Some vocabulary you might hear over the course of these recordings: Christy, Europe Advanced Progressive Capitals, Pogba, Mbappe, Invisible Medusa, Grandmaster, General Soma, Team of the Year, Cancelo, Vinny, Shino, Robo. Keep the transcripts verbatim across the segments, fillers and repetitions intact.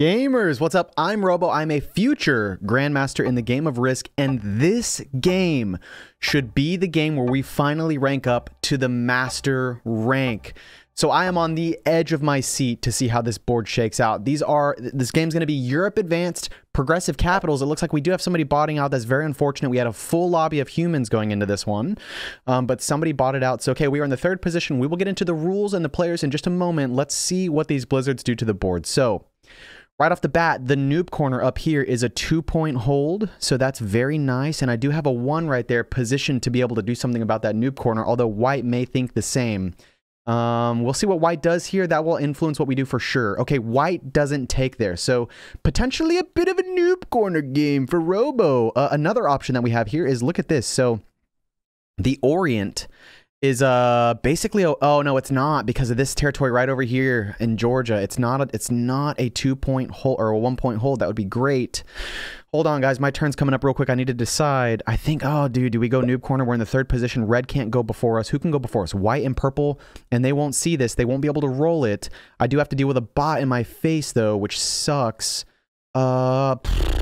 Gamers, what's up? I'm Robo. I'm a future grandmaster in the game of Risk, and this game should be the game where we finally rank up to the master rank. So I am on the edge of my seat to see how this board shakes out. These are, this game's going to be Europe Advanced Progressive Capitals. It looks like we do have somebody botting out. That's very unfortunate. We had a full lobby of humans going into this one, um, but somebody bought it out. So, okay, we are in the third position. We will get into the rules and the players in just a moment. Let's see what these blizzards do to the board. So right off the bat, the noob corner up here is a two-point hold, so that's very nice. And I do have a one right there positioned to be able to do something about that noob corner, although white may think the same. Um, we'll see what white does here. That will influence what we do for sure. Okay, white doesn't take there, so potentially a bit of a noob corner game for Robo. Uh, another option that we have here is, look at this. So the Orient is uh basically a, oh no, it's not, because of this territory right over here in Georgia. It's not a, it's not a two point hold or a one point hold. That would be great. Hold on, guys, my turn's coming up real quick. I need to decide. I think, oh dude, do we go noob corner? We're in the third position. Red can't go before us. Who can go before us? White and purple, and they won't see this. They won't be able to roll it. I do have to deal with a bot in my face though, which sucks. Uh. Pfft.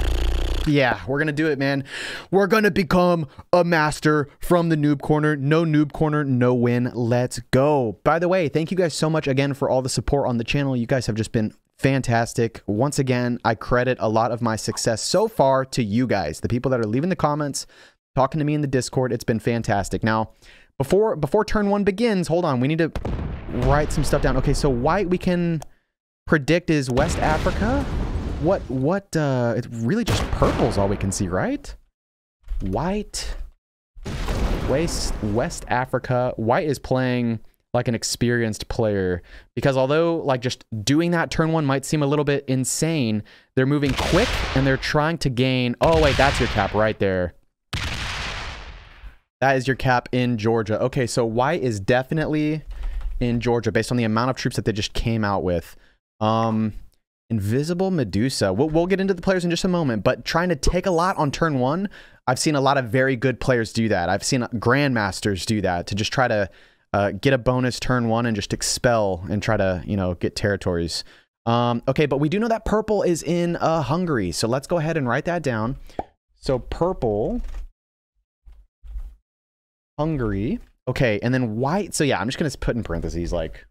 Yeah, we're gonna do it, man. We're gonna become a master from the noob corner. No noob corner, no win. Let's go. By the way, thank you guys so much again for all the support on the channel. You guys have just been fantastic. Once again, I credit a lot of my success so far to you guys, the people that are leaving the comments, talking to me in the Discord. It's been fantastic. Now, before before turn one begins, hold on, we need to write some stuff down. Okay, so white, we can predict, is West Africa. What, what, uh, it's really just purple's all we can see, right? White, West, West Africa. White is playing like an experienced player, because although like just doing that turn one might seem a little bit insane, they're moving quick and they're trying to gain. Oh wait, that's your cap right there. That is your cap in Georgia. Okay, so white is definitely in Georgia based on the amount of troops that they just came out with. Um... Invisible Medusa. We'll, we'll get into the players in just a moment, but trying to take a lot on turn one, I've seen a lot of very good players do that. I've seen grandmasters do that to just try to uh, get a bonus turn one and just expel and try to, you know, get territories. Um, okay, but we do know that purple is in uh, Hungary, so let's go ahead and write that down. So purple, Hungary. Okay, and then white. So yeah, I'm just going to put in parentheses like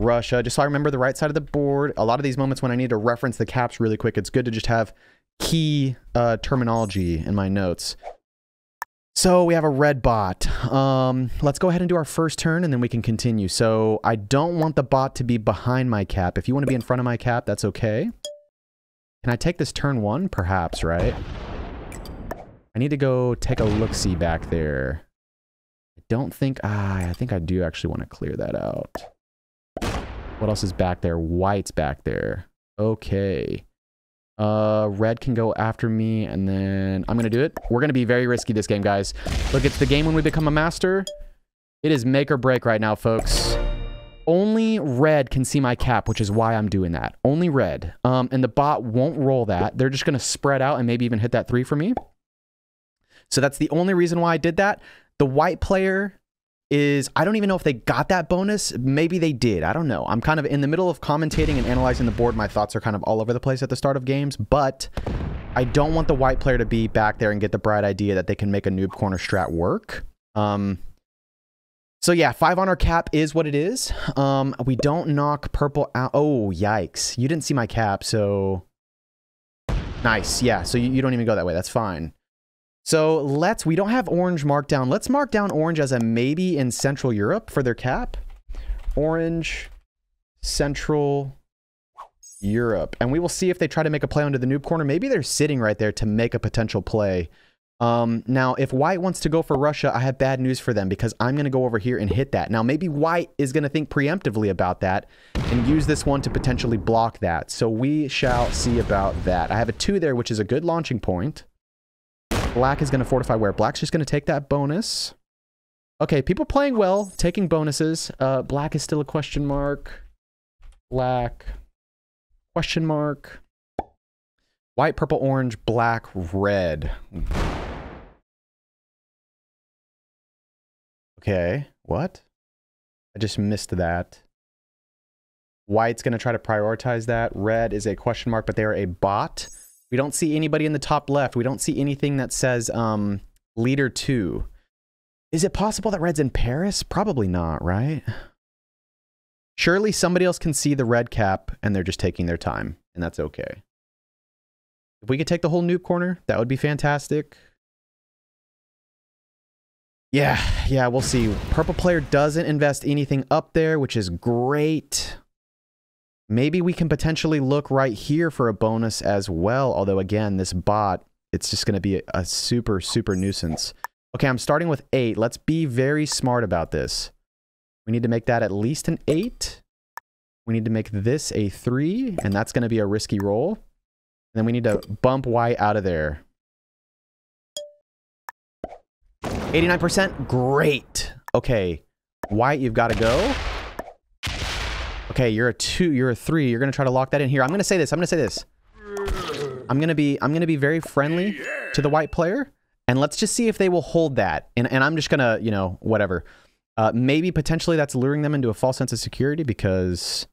Russia, just so I remember the right side of the board. A lot of these moments when I need to reference the caps really quick, it's good to just have key uh, terminology in my notes. So we have a red bot. Um, let's go ahead and do our first turn, and then we can continue. So I don't want the bot to be behind my cap. If you want to be in front of my cap, that's okay. Can I take this turn one? Perhaps, right? I need to go take a look-see back there. I don't think... Ah, I think I do actually want to clear that out. What else is back there? White's back there. Okay. Uh, red can go after me, and then I'm going to do it. We're going to be very risky this game, guys. Look, it's the game when we become a master. It is make or break right now, folks. Only red can see my cap, which is why I'm doing that. Only red. Um, and the bot won't roll that. They're just going to spread out and maybe even hit that three for me. So that's the only reason why I did that. The white player... is I don't even know if they got that bonus. Maybe they did. I don't know. I'm kind of in the middle of commentating and analyzing the board. My thoughts are kind of all over the place at the start of games, but I don't want the white player to be back there and get the bright idea that they can make a noob corner strat work. Um, so yeah, five on our cap is what it is. Um, we don't knock purple out. Oh, yikes. You didn't see my cap, so... Nice. Yeah, so you, you don't even go that way. That's fine. So let's, we don't have orange marked down. Let's mark down orange as a maybe in Central Europe for their cap. Orange, Central Europe. And we will see if they try to make a play onto the noob corner. Maybe they're sitting right there to make a potential play. Um, now, if white wants to go for Russia, I have bad news for them, because I'm going to go over here and hit that. Now, maybe white is going to think preemptively about that and use this one to potentially block that. So we shall see about that. I have a two there, which is a good launching point. Black is going to fortify where? Black's just going to take that bonus. Okay, people playing well, taking bonuses. Uh, black is still a question mark. Black, question mark. White, purple, orange, black, red. Okay, what? I just missed that. White's going to try to prioritize that. Red is a question mark, but they are a bot. We don't see anybody in the top left. We don't see anything that says um, leader two. Is it possible that Red's in Paris? Probably not, right? Surely somebody else can see the red cap and they're just taking their time, and that's okay. If we could take the whole noob corner, that would be fantastic. Yeah, yeah, we'll see. Purple player doesn't invest anything up there, which is great. Maybe we can potentially look right here for a bonus as well. Although, again, this bot, it's just going to be a, a super, super nuisance. Okay, I'm starting with eight. Let's be very smart about this. We need to make that at least an eight. We need to make this a three, and that's going to be a risky roll. And then we need to bump Y out of there. eighty-nine percent, great. Okay, Y, you've got to go. Okay, you're a two, you're a three. You're going to try to lock that in here. I'm going to say this, I'm going to say this. I'm going to be, I'm going to be very friendly to the white player. And let's just see if they will hold that. And, and I'm just going to, you know, whatever. Uh, maybe potentially that's luring them into a false sense of security, because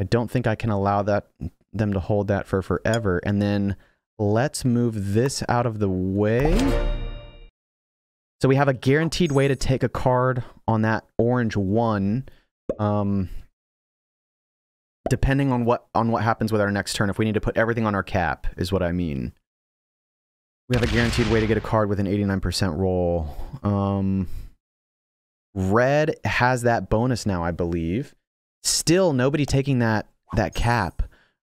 I don't think I can allow that them to hold that for forever. And then let's move this out of the way. So we have a guaranteed way to take a card on that orange one. Um, depending on what, on what happens with our next turn, if we need to put everything on our cap is what I mean. We have a guaranteed way to get a card with an eighty-nine percent roll. Um, red has that bonus now, I believe. Still, nobody taking that, that cap.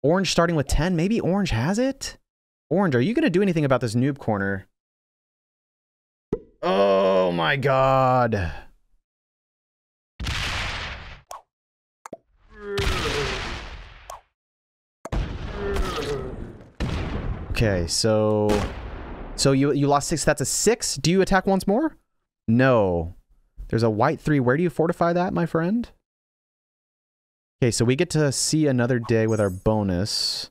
Orange starting with ten. Maybe Orange has it? Orange, are you going to do anything about this noob corner? Oh my god. Okay, so... So you you lost six. That's a six. Do you attack once more? No. There's a white three. Where do you fortify that, my friend? Okay, so we get to see another day with our bonus.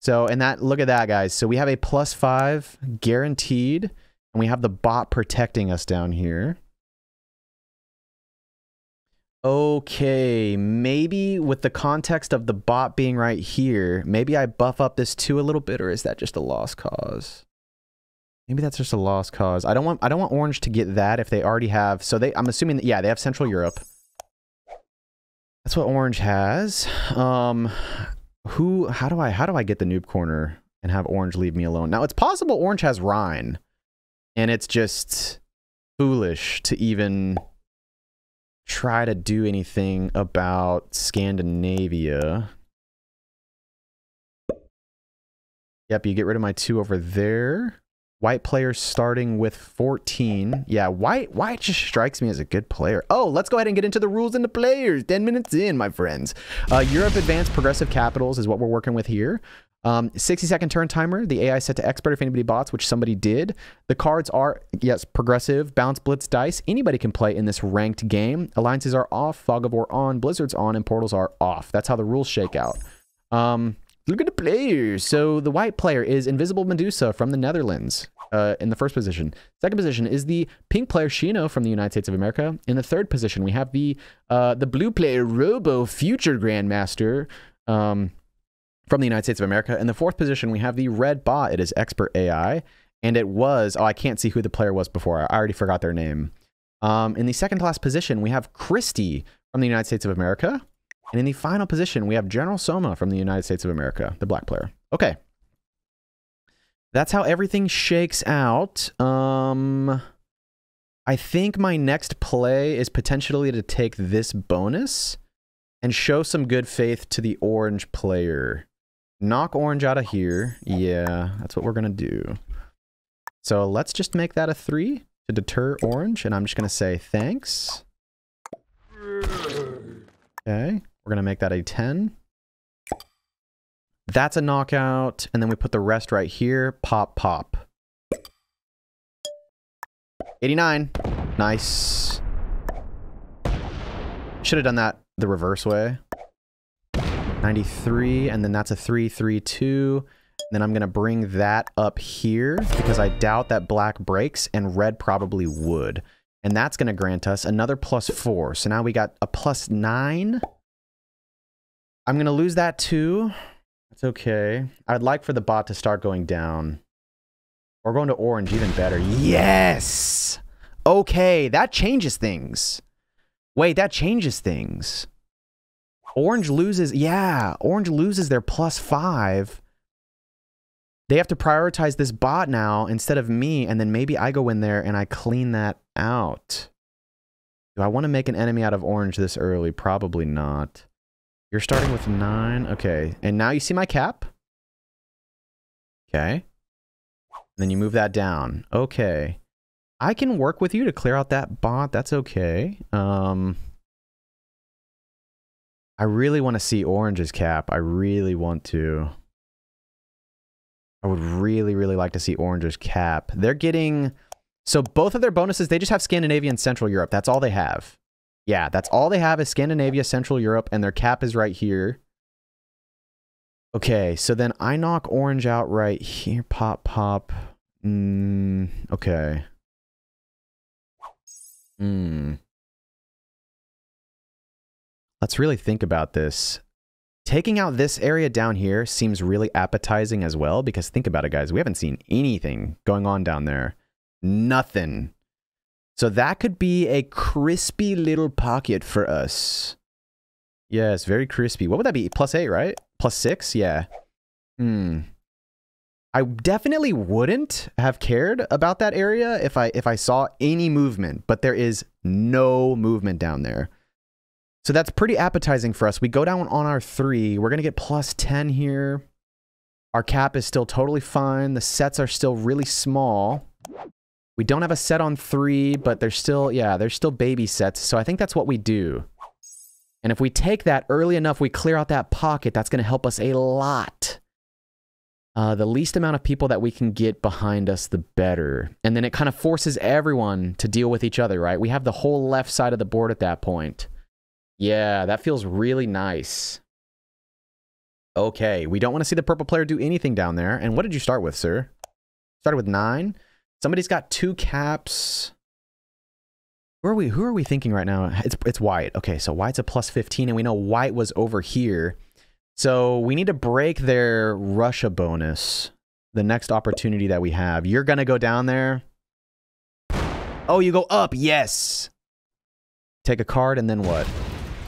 So, and that, look at that, guys. So we have a plus five guaranteed, and we have the bot protecting us down here. Okay, maybe with the context of the bot being right here, maybe I buff up this two a little bit, or is that just a lost cause? Maybe that's just a lost cause. I don't want I don't want Orange to get that if they already have. So they I'm assuming that, yeah, they have Central Europe. That's what Orange has. Um who how do I how do I get the noob corner and have Orange leave me alone? Now, it's possible Orange has Rhine, and it's just foolish to even try to do anything about Scandinavia. Yep, you get rid of my two over there. White player starting with fourteen. Yeah, white, white just strikes me as a good player. Oh, let's go ahead and get into the rules and the players. ten minutes in, my friends. Uh, Europe Advanced Progressive Capitals is what we're working with here. Um, sixty second turn timer. The A I set to expert if anybody bots, which somebody did. The cards are, yes, progressive, bounce, blitz, dice. Anybody can play in this ranked game. Alliances are off, fog of war on, blizzards on, and portals are off. That's how the rules shake out. Um... Look at the players. So the white player is Invisible Medusa from the Netherlands uh, in the first position. Second position is the pink player Shino from the United States of America. In the third position, we have the uh, the blue player Robo, future Grandmaster um, from the United States of America. In the fourth position, we have the red bot. It is Expert A I. And it was, oh, I can't see who the player was before. I already forgot their name. Um, in the second to last position, we have Christy from the United States of America. And in the final position, we have General Soma from the United States of America, the black player. Okay. That's how everything shakes out. Um, I think my next play is potentially to take this bonus and show some good faith to the orange player. Knock Orange out of here. Yeah, that's what we're going to do. So let's just make that a three to deter Orange. And I'm just going to say thanks. Okay. We're going to make that a ten. That's a knockout. And then we put the rest right here. Pop, pop. eighty-nine. Nice. Should have done that the reverse way. ninety-three. And then that's a three, three, two. And then I'm going to bring that up here because I doubt that black breaks and red probably would. And that's going to grant us another plus four. So now we got a plus nine. I'm going to lose that too. That's okay. I'd like for the bot to start going down. Or going to orange, even better. Yes! Okay, that changes things. Wait, that changes things. Orange loses. Yeah, orange loses their plus five. They have to prioritize this bot now instead of me, and then maybe I go in there and I clean that out. Do I want to make an enemy out of orange this early? Probably not. You're starting with nine. Okay, and now you see my cap? Okay. And then you move that down. Okay. I can work with you to clear out that bot. That's okay. Um, I really want to see orange's cap. I really want to. I would really, really like to see orange's cap. They're getting... So both of their bonuses, they just have Scandinavia and Central Europe. That's all they have. Yeah, that's all they have is Scandinavia, Central Europe, and their cap is right here. Okay, so then I knock orange out right here. Pop, pop. Mm, okay. Hmm. Let's really think about this. Taking out this area down here seems really appetizing as well, because think about it, guys. We haven't seen anything going on down there. Nothing. So that could be a crispy little pocket for us. Yes, very crispy. What would that be? Plus eight, right? Plus six? Yeah. Hmm. I definitely wouldn't have cared about that area if I if I saw any movement, but there is no movement down there. So that's pretty appetizing for us. We go down on our three. We're going to get plus ten here. Our cap is still totally fine. The sets are still really small. We don't have a set on three, but they're still, yeah, they're still baby sets. So I think that's what we do. And if we take that early enough, we clear out that pocket. That's going to help us a lot. Uh, the least amount of people that we can get behind us, the better. And then it kind of forces everyone to deal with each other, right? We have the whole left side of the board at that point. Yeah, that feels really nice. Okay, we don't want to see the purple player do anything down there. And what did you start with, sir? Started with nine. Somebody's got two caps. Who are we, who are we thinking right now? It's, it's white. Okay, so white's a plus fifteen, and we know white was over here. So we need to break their Russia bonus. The next opportunity that we have. You're going to go down there. Oh, you go up. Yes. Take a card, and then what?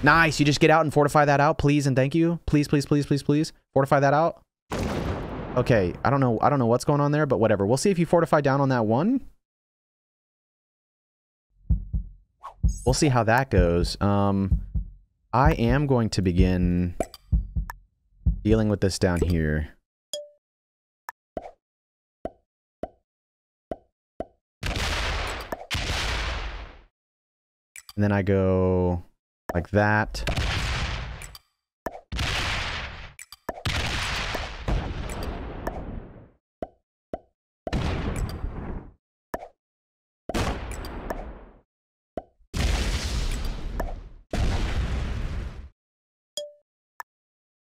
Nice. You just get out and fortify that out, please and thank you. Please, please, please, please, please. Fortify that out. Okay. I don't know. I don't know what's going on there, but whatever. We'll see if you fortify down on that one. We'll see how that goes. Um, I am going to begin dealing with this down here. And then I go... like that.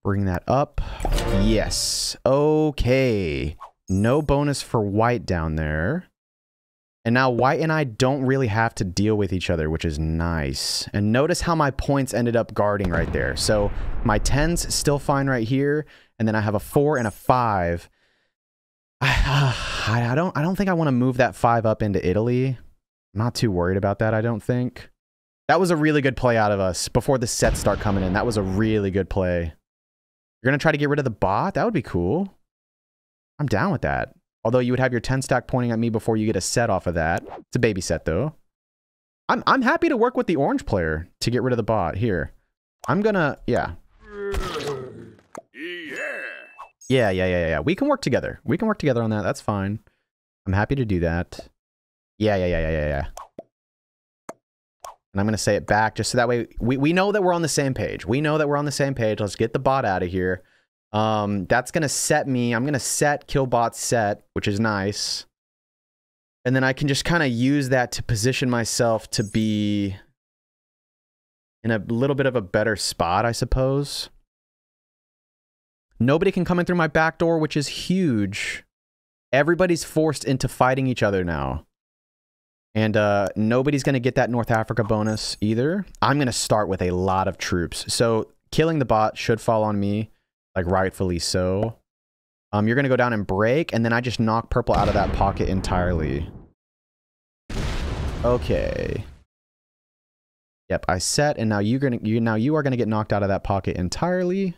Bring that up. Yes. Okay. No bonus for white down there. And now white and I don't really have to deal with each other, which is nice. And notice how my points ended up guarding right there. So my ten's still fine right here. And then I have a four and a five. I, I don't I don't think I want to move that five up into Italy. I'm not too worried about that, I don't think. That was a really good play out of us before the sets start coming in. That was a really good play. You're going to try to get rid of the bot? That would be cool. I'm down with that. Although you would have your ten stack pointing at me before you get a set off of that. It's a baby set though. I'm I'm happy to work with the orange player to get rid of the bot here. I'm gonna yeah. Yeah, yeah, yeah, yeah, yeah. We can work together. We can work together on that. That's fine. I'm happy to do that. Yeah, yeah, yeah, yeah, yeah, yeah. And I'm gonna say it back just so that way we, we know that we're on the same page. We know that we're on the same page. Let's get the bot out of here. Um, that's going to set me, I'm going to set killbot set, which is nice. And then I can just kind of use that to position myself to be in a little bit of a better spot, I suppose. Nobody can come in through my back door, which is huge. Everybody's forced into fighting each other now. And uh, nobody's going to get that North Africa bonus either. I'm going to start with a lot of troops. So killing the bot should fall on me, like rightfully so. Um, you're gonna go down and break, and then I just knock purple out of that pocket entirely. Okay. Yep, I set, and now you're gonna you now you are gonna get knocked out of that pocket entirely.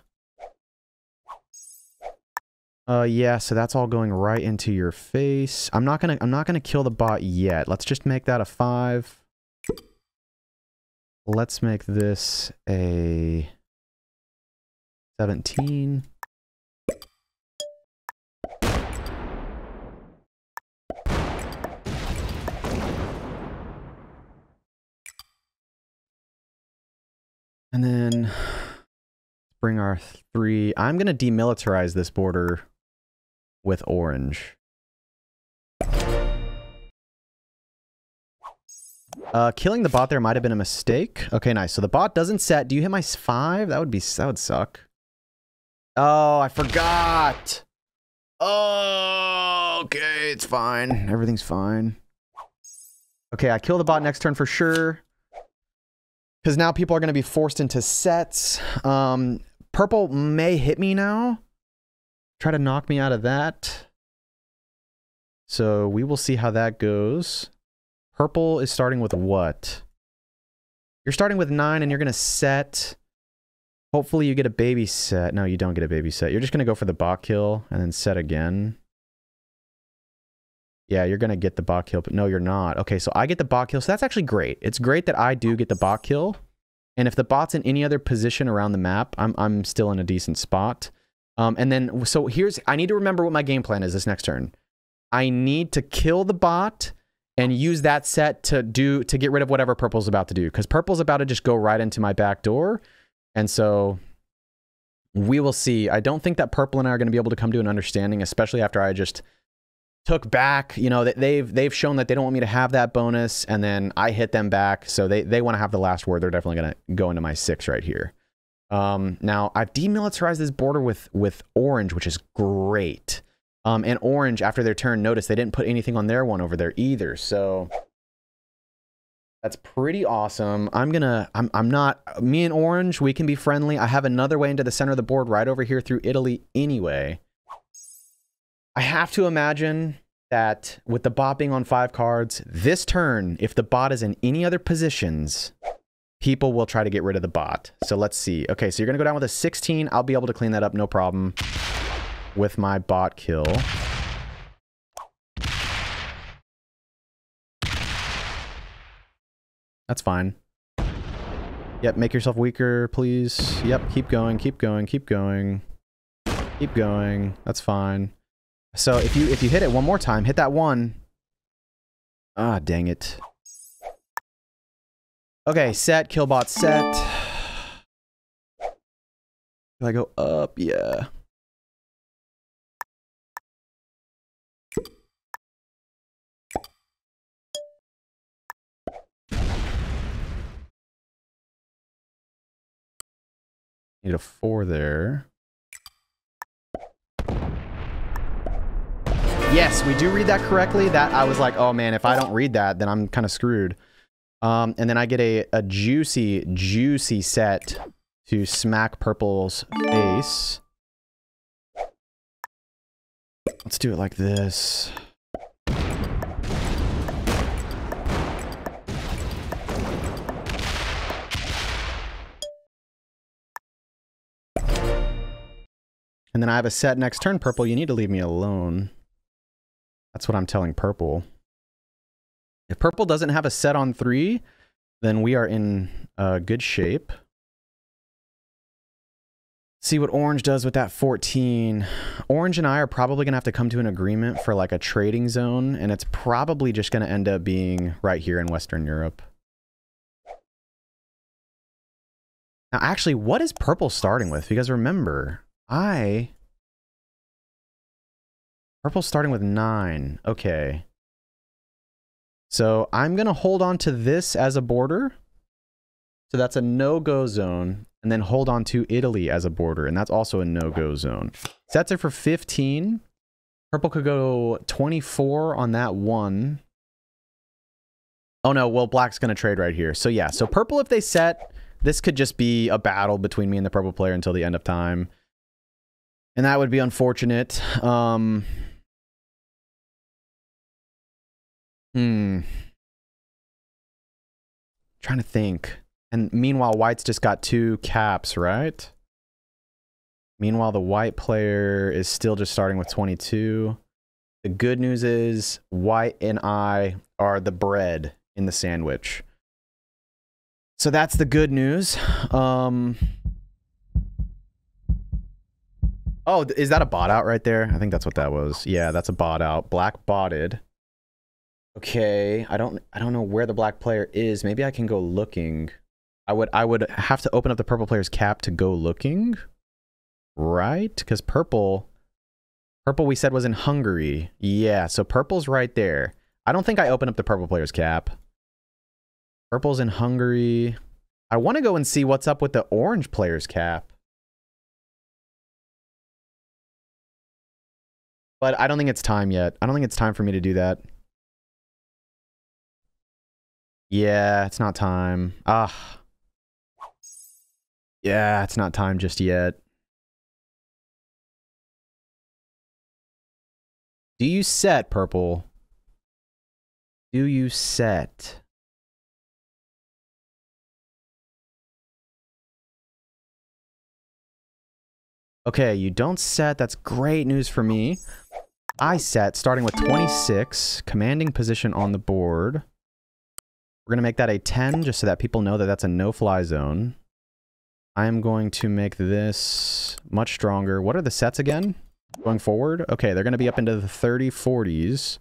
Uh, yeah, so that's all going right into your face. I'm not gonna I'm not gonna kill the bot yet. Let's just make that a five. Let's make this a seventeen. And then bring our three. I'm gonna demilitarize this border with orange. Uh, killing the bot there might have been a mistake. Okay, nice. So the bot doesn't set. Do you hit my five? That would be, that would suck. Oh, I forgot. Oh, okay, it's fine. Everything's fine. Okay, I kill the bot next turn for sure. Because now people are going to be forced into sets. Um, purple may hit me now. Try to knock me out of that. So we will see how that goes. Purple is starting with what? You're starting with nine and you're going to set. Hopefully you get a baby set. No, you don't get a baby set. You're just going to go for the bot kill and then set again. Yeah, you're going to get the bot kill, but no, you're not. Okay, so I get the bot kill. So that's actually great. It's great that I do get the bot kill. And if the bot's in any other position around the map, I'm, I'm still in a decent spot. Um, and then, so here's, I need to remember what my game plan is this next turn. I need to kill the bot and use that set to do to get rid of whatever purple's about to do, because purple's about to just go right into my back door. And so we will see. I don't think that purple and I are going to be able to come to an understanding, especially after I just took back, you know, that they've they've shown that they don't want me to have that bonus, and then I hit them back, so they they want to have the last word. They're definitely going to go into my six right here. Um, now I've demilitarized this border with with orange, which is great. Um, and orange, after their turn, notice they didn't put anything on their one over there either. So that's pretty awesome. I'm gonna, I'm, I'm not, me and orange, we can be friendly. I have another way into the center of the board right over here through Italy anyway. I have to imagine that with the bot being on five cards, this turn, if the bot is in any other positions, people will try to get rid of the bot. So let's see. Okay, so you're gonna go down with a sixteen. I'll be able to clean that up, no problem, with my bot kill. That's fine. Yep, make yourself weaker, please. Yep, keep going, keep going, keep going. Keep going. That's fine. So if you if you hit it one more time, hit that one. Ah, dang it. Okay, set, kill bot set. Can I go up? Yeah. Need a four there. Yes, we do read that correctly. That I was like, oh man, if I don't read that, then I'm kind of screwed. Um, and then I get a, a juicy, juicy set to smack purple's face. Let's do it like this. And then I have a set next turn. Purple, you need to leave me alone. That's what I'm telling purple. If purple doesn't have a set on three, then we are in uh, good shape. See what orange does with that fourteen. Orange and I are probably going to have to come to an agreement for like a trading zone, and it's probably just going to end up being right here in Western Europe. Now, actually, what is purple starting with? Because remember, I... Purple's starting with nine. Okay. So I'm going to hold on to this as a border. So that's a no-go zone. And then hold on to Italy as a border. And that's also a no-go zone. Sets are for fifteen. Purple could go twenty-four on that one. Oh no, well, black's going to trade right here. So yeah, so purple, if they set, This could just be a battle between me and the purple player until the end of time. And that would be unfortunate. Um, hmm. Trying to think. And meanwhile, white's just got two caps, right? Meanwhile, the white player is still just starting with twenty-two. The good news is white and I are the bread in the sandwich. So that's the good news. Um, oh, is that a bot out right there? I think that's what that was. Yeah, that's a bot out. Black botted. Okay, I don't, I don't know where the black player is. Maybe I can go looking. I would, I would have to open up the purple player's cap to go looking, right? Because purple, purple we said was in Hungary. Yeah, so purple's right there. I don't think I opened up the purple player's cap. Purple's in Hungary. I want to go and see what's up with the orange player's cap. But I don't think it's time yet. I don't think it's time for me to do that. Yeah, it's not time. Ah. Yeah, it's not time just yet. Do you set, purple? Do you set? Okay, you don't set. That's great news for me. I set, starting with twenty-six, commanding position on the board. We're going to make that a ten, just so that people know that that's a no-fly zone. I am going to make this much stronger. What are the sets again? Going forward? Okay, they're going to be up into the thirty, forties.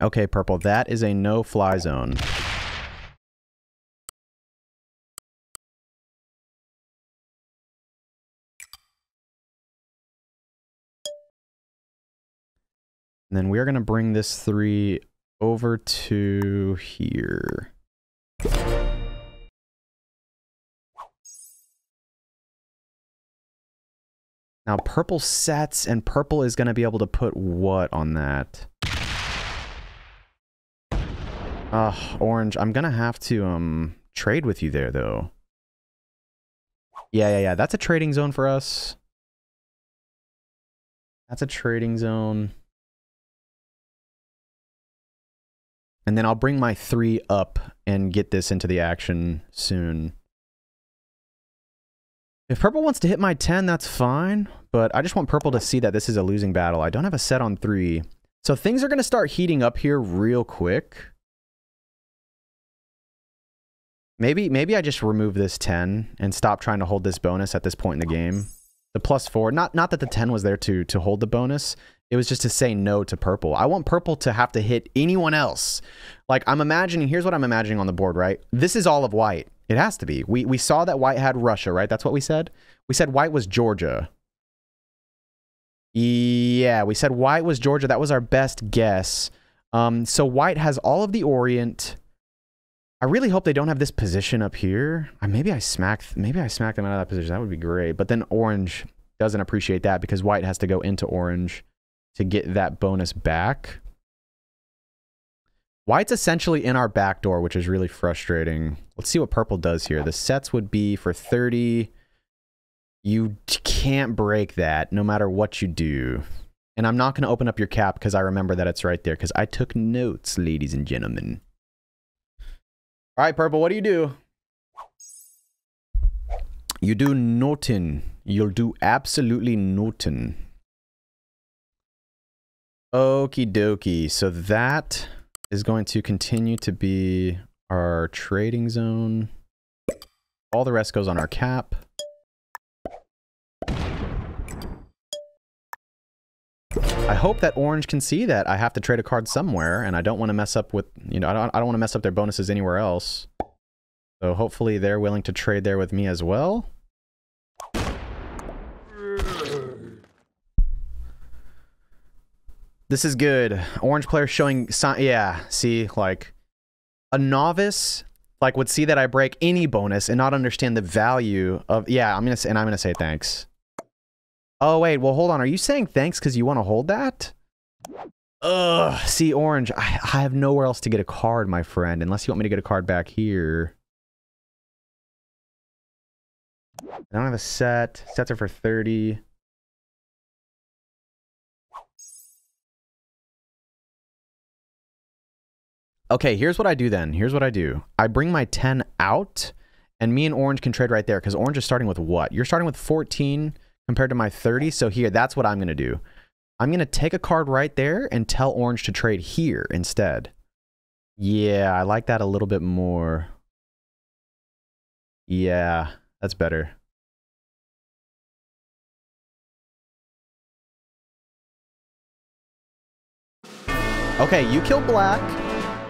Okay, purple, that is a no-fly zone. And then we're going to bring this three over to here. Now, purple sets, and purple is going to be able to put what on that? Ugh, orange, I'm gonna have to, um, trade with you there, though. Yeah, yeah, yeah, that's a trading zone for us. That's a trading zone. And then I'll bring my three up and get this into the action soon. If purple wants to hit my ten, that's fine, but I just want purple to see that this is a losing battle. I don't have a set on three. So things are gonna start heating up here real quick. Maybe, maybe I just remove this ten and stop trying to hold this bonus at this point in the game. The plus four, not, not that the ten was there to, to hold the bonus. It was just to say no to purple. I want purple to have to hit anyone else. Like I'm imagining, here's what I'm imagining on the board, right? This is all of white. It has to be. We, we saw that white had Russia, right? That's what we said. We said white was Georgia. Yeah, we said white was Georgia. That was our best guess. Um, so white has all of the Orient. I really hope they don't have this position up here. I, maybe I smack, maybe I smack them out of that position. That would be great. But then orange doesn't appreciate that because white has to go into orange to get that bonus back. White's essentially in our back door, which is really frustrating. Let's see what purple does here. The sets would be for thirty. You can't break that no matter what you do. And I'm not going to open up your cap because I remember that it's right there because I took notes, ladies and gentlemen. All right, purple, what do you do? You do nothing. You'll do absolutely nothing. Okie dokie. So that is going to continue to be our trading zone. All the rest goes on our cap. I hope that orange can see that I have to trade a card somewhere, and I don't want to mess up with, you know, I don't, I don't want to mess up their bonuses anywhere else. So hopefully they're willing to trade there with me as well. This is good. Orange player showing sign, yeah, see, like, a novice, like, would see that I break any bonus and not understand the value of, yeah, I'm gonna say, and I'm gonna say thanks. Oh, wait, well, hold on. Are you saying thanks because you want to hold that? Ugh, see, Orange, I, I have nowhere else to get a card, my friend, unless you want me to get a card back here. I don't have a set. Sets are for thirty. Okay, here's what I do then. Here's what I do. I bring my ten out, and me and Orange can trade right there, because Orange is starting with what? You're starting with fourteen compared to my thirty, so here, that's what I'm going to do. I'm going to take a card right there and tell Orange to trade here instead. Yeah, I like that a little bit more. Yeah, that's better. Okay, you kill black.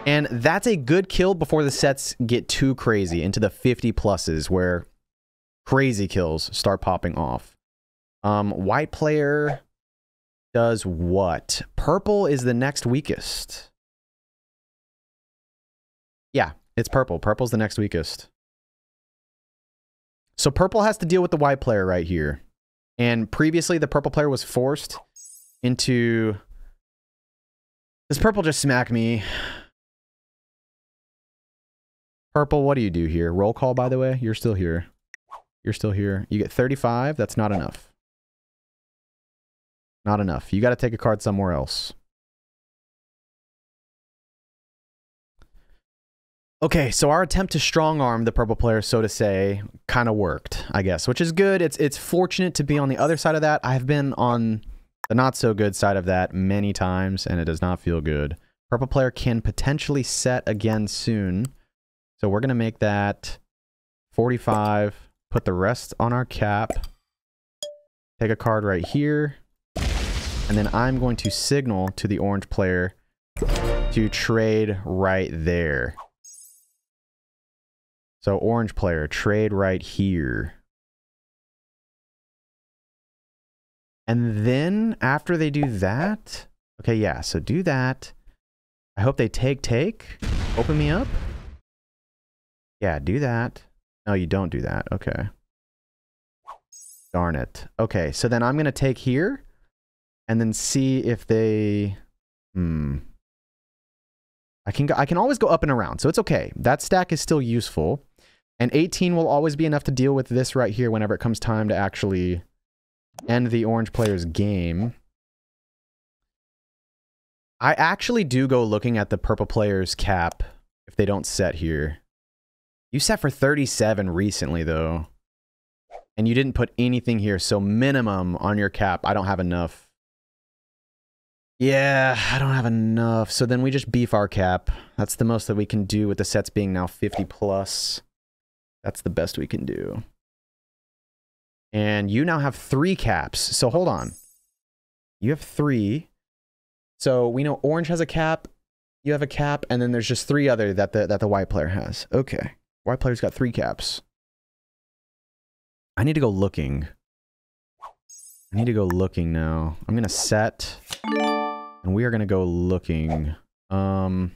And that's a good kill before the sets get too crazy into the fifty pluses where crazy kills start popping off. Um, white player does what? Purple is the next weakest. Yeah, it's purple. Purple's the next weakest. So purple has to deal with the white player right here. And previously the purple player was forced into... This purple just smacked me. Purple, what do you do here? Roll call, by the way. You're still here. You're still here. You get thirty-five. That's not enough. Not enough. You got to take a card somewhere else. Okay, so our attempt to strong arm the purple player, so to say, kind of worked, I guess, which is good. It's, it's fortunate to be on the other side of that. I've been on the not so good side of that many times, and it does not feel good. Purple player can potentially set again soon. So we're going to make that forty-five, put the rest on our cap, take a card right here, and then I'm going to signal to the orange player to trade right there. So orange player, trade right here. And then after they do that, okay, yeah, so do that. I hope they take, take, open me up. Yeah, do that. No, you don't do that. Okay. Darn it. Okay, so then I'm going to take here and then see if they... Hmm. I can, go, I can always go up and around, so it's okay. That stack is still useful. And eighteen will always be enough to deal with this right here whenever it comes time to actually end the orange player's game. I actually do go looking at the purple player's cap if they don't set here. You set for thirty-seven recently, though, and you didn't put anything here, so minimum on your cap. I don't have enough. Yeah, I don't have enough, so then we just beef our cap. That's the most that we can do with the sets being now fifty plus. That's the best we can do. And you now have three caps, so hold on. You have three. So we know orange has a cap, you have a cap, and then there's just three other that the, that the white player has. Okay. White player's got three caps. I need to go looking. I need to go looking now. I'm going to set, and we are going to go looking. Um,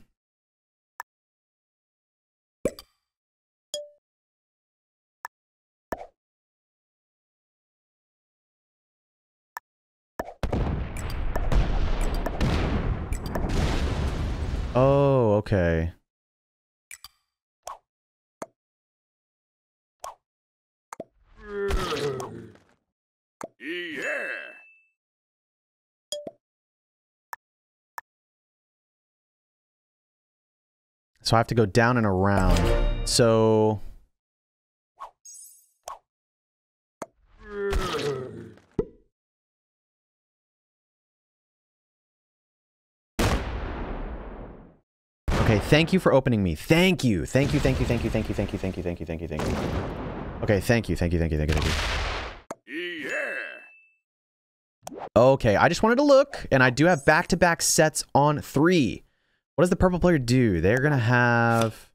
oh, okay. Yeah. So I have to go down and around. So okay, thank you for opening me. Thank you. Thank you, thank you, thank you, thank you, thank you, thank you, thank you, thank you, thank you. Okay, thank you, thank you, thank you, thank you, thank you. Okay, I just wanted to look, and I do have back-to-back sets on three. What does the purple player do? They're going to have...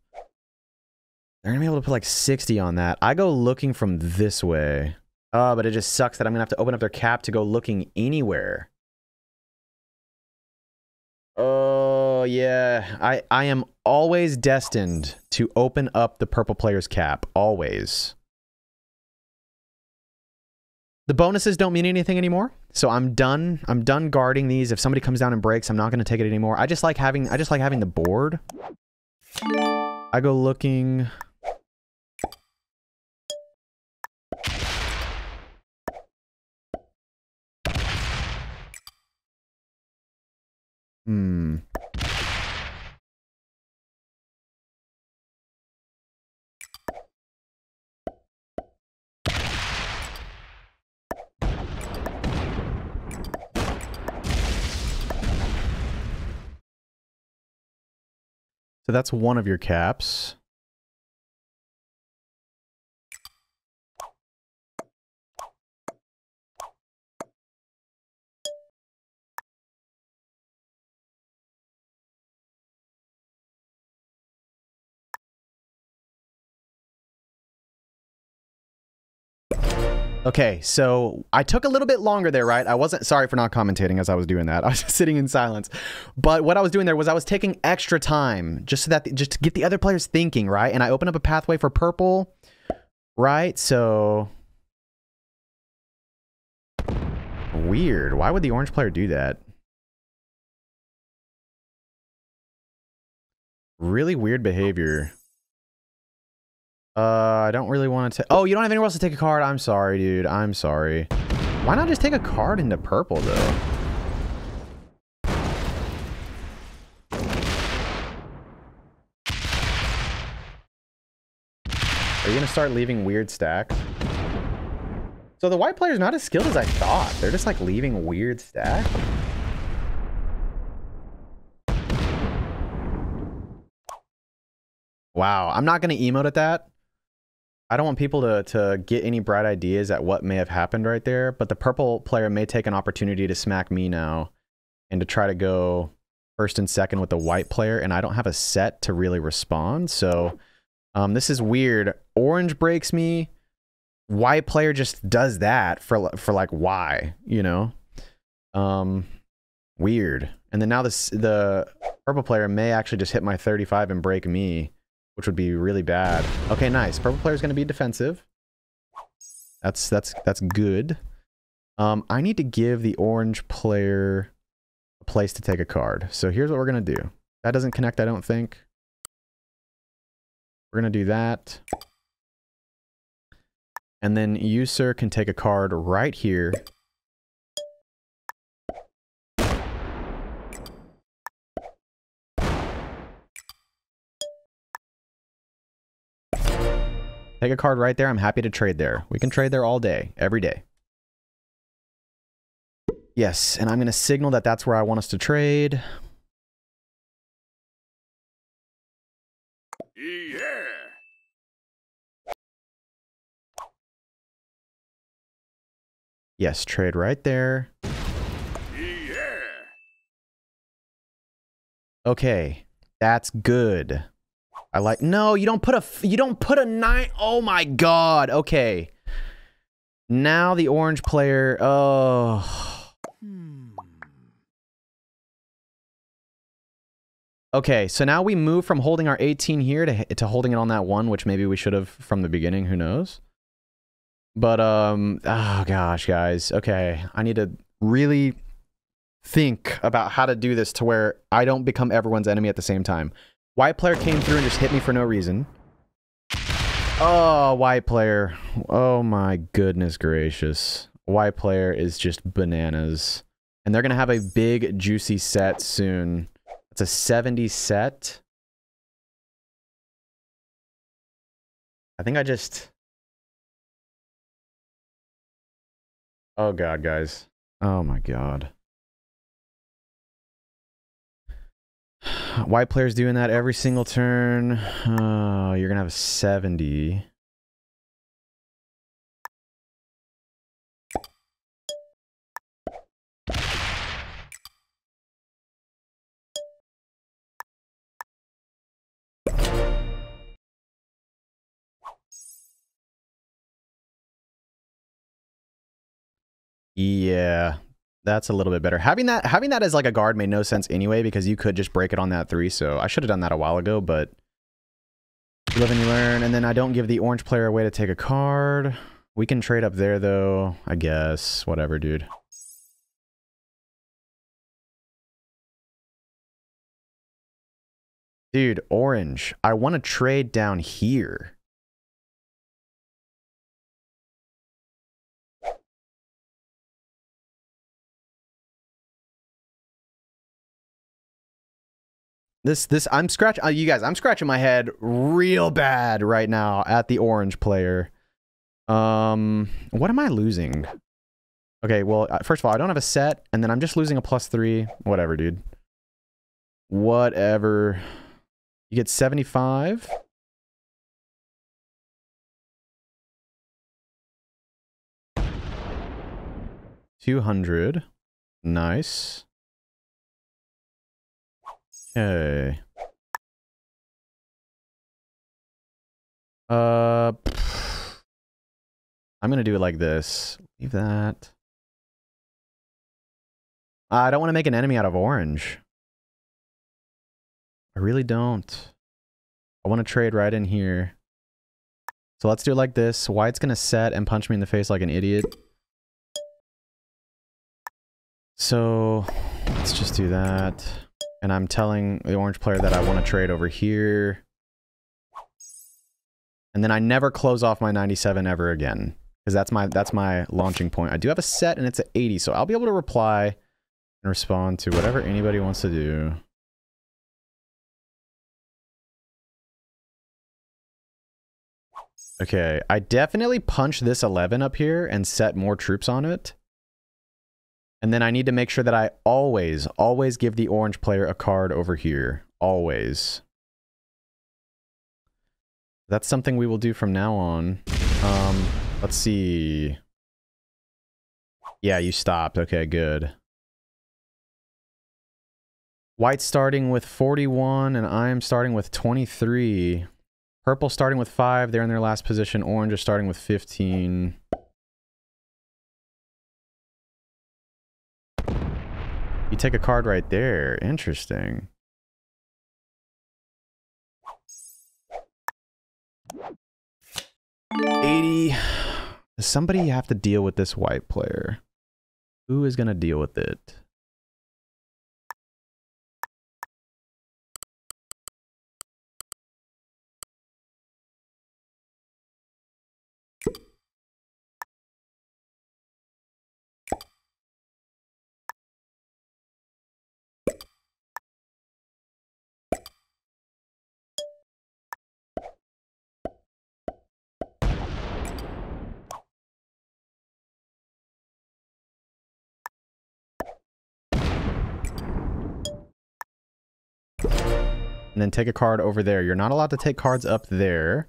They're going to be able to put like sixty on that. I go looking from this way. Oh, but it just sucks that I'm going to have to open up their cap to go looking anywhere. Oh, yeah. I, I am always destined to open up the purple player's cap. Always. The bonuses don't mean anything anymore. So I'm done. I'm done guarding these. If somebody comes down and breaks, I'm not going to take it anymore. I just like having, I just like having the board. I go looking. Hmm. So that's one of your caps. Okay, so I took a little bit longer there, right? I wasn't, sorry for not commentating as I was doing that. I was just sitting in silence. But what I was doing there was I was taking extra time just so that, just to get the other players thinking, right? And I opened up a pathway for purple, right? So weird. Why would the orange player do that? Really weird behavior. Uh, I don't really want to... Oh, you don't have anywhere else to take a card? I'm sorry, dude. I'm sorry. Why not just take a card into purple, though? Are you going to start leaving weird stacks? So the white player's not as skilled as I thought. They're just, like, leaving weird stacks? Wow. I'm not going to emote at that. I don't want people to, to get any bright ideas at what may have happened right there, but the purple player may take an opportunity to smack me now and to try to go first and second with the white player, and I don't have a set to really respond, so um, this is weird. Orange breaks me. White player just does that for, for like, why, you know? Um, weird. And then now this, the purple player may actually just hit my thirty-five and break me, which would be really bad. Okay, nice. Purple player's gonna be defensive. That's that's that's good. Um, I need to give the orange player a place to take a card. So here's what we're gonna do. That doesn't connect, I don't think. We're gonna do that. And then you, sir, can take a card right here. Take a card right there. I'm happy to trade there. We can trade there all day, every day. Yes, and I'm going to signal that that's where I want us to trade. Yeah. Yes, trade right there. Yeah. Okay, that's good. I like, no, you don't put a, you don't put a nine. Oh my God. Okay. Now the orange player. Oh. Okay. So now we move from holding our eighteen here to, to holding it on that one, which maybe we should have from the beginning. Who knows? But, um, oh gosh, guys. Okay. I need to really think about how to do this to where I don't become everyone's enemy at the same time. White player came through and just hit me for no reason. Oh, white player. Oh my goodness gracious. White player is just bananas. And they're going to have a big, juicy set soon. It's a seventy set. I think I just... Oh God, guys. Oh my God. White player's doing that every single turn. Oh, you're gonna have a seventy. Yeah. That's a little bit better. Having that having that as like a guard made no sense anyway, because you could just break it on that three, so I should have done that a while ago, but you live and you learn. And then I don't give the orange player a way to take a card. We can trade up there though, I guess. Whatever, dude. Dude, orange. I want to trade down here. This, this, I'm scratching, uh, you guys, I'm scratching my head real bad right now at the orange player. Um, what am I losing? Okay, well, first of all, I don't have a set, and then I'm just losing a plus three. Whatever, dude. Whatever. You get seventy-five. two hundred. Nice. Okay. Uh, pff. I'm gonna do it like this. Leave that. I don't want to make an enemy out of orange. I really don't. I want to trade right in here. So let's do it like this. White's gonna set and punch me in the face like an idiot. So let's just do that. And I'm telling the orange player that I want to trade over here. And then I never close off my ninety-seven ever again. Because that's my, that's my launching point. I do have a set and it's at eighty. So I'll be able to reply and respond to whatever anybody wants to do. Okay. I definitely punch this eleven up here and set more troops on it. And then I need to make sure that I always, always give the orange player a card over here. Always. That's something we will do from now on. Um, let's see. Yeah, you stopped. Okay, good. White's starting with forty-one, and I'm starting with twenty-three. Purple starting with five. They're in their last position. Orange is starting with fifteen. You take a card right there. Interesting. eighty. Does somebody have to deal with this white player? Who is going to deal with it? And then take a card over there. You're not allowed to take cards up there.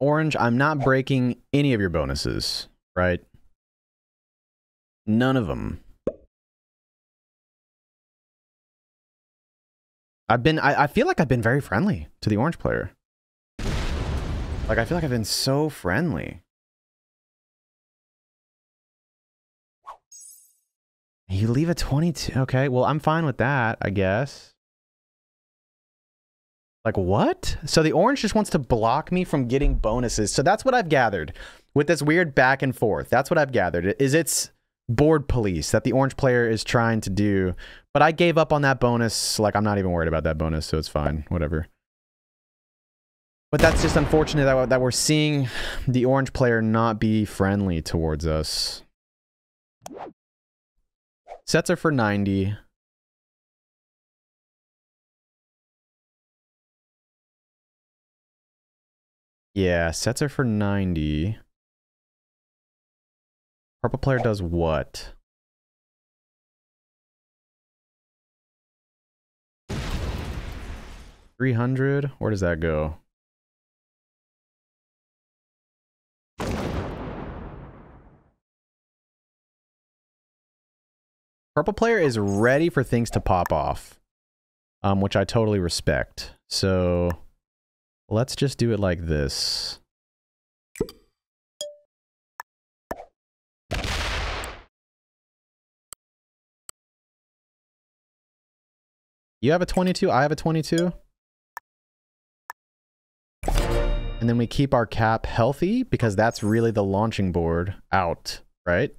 Orange, I'm not breaking any of your bonuses, right? None of them. I've been, I, I feel like I've been very friendly to the orange player. Like, I feel like I've been so friendly. You leave a twenty-two. Okay, well, I'm fine with that, I guess. Like, what? So the orange just wants to block me from getting bonuses. So that's what I've gathered with this weird back and forth. That's what I've gathered, is it's board police that the orange player is trying to do. But I gave up on that bonus. Like, I'm not even worried about that bonus, so it's fine. Whatever. But that's just unfortunate that, that we're seeing the orange player not be friendly towards us. Sets are for ninety. Yeah, sets are for ninety. Purple player does what? three hundred? Where does that go? Purple player is ready for things to pop off, um, which I totally respect. So let's just do it like this. You have a twenty-two, I have a twenty-two. And then we keep our cap healthy because that's really the launching board out, right?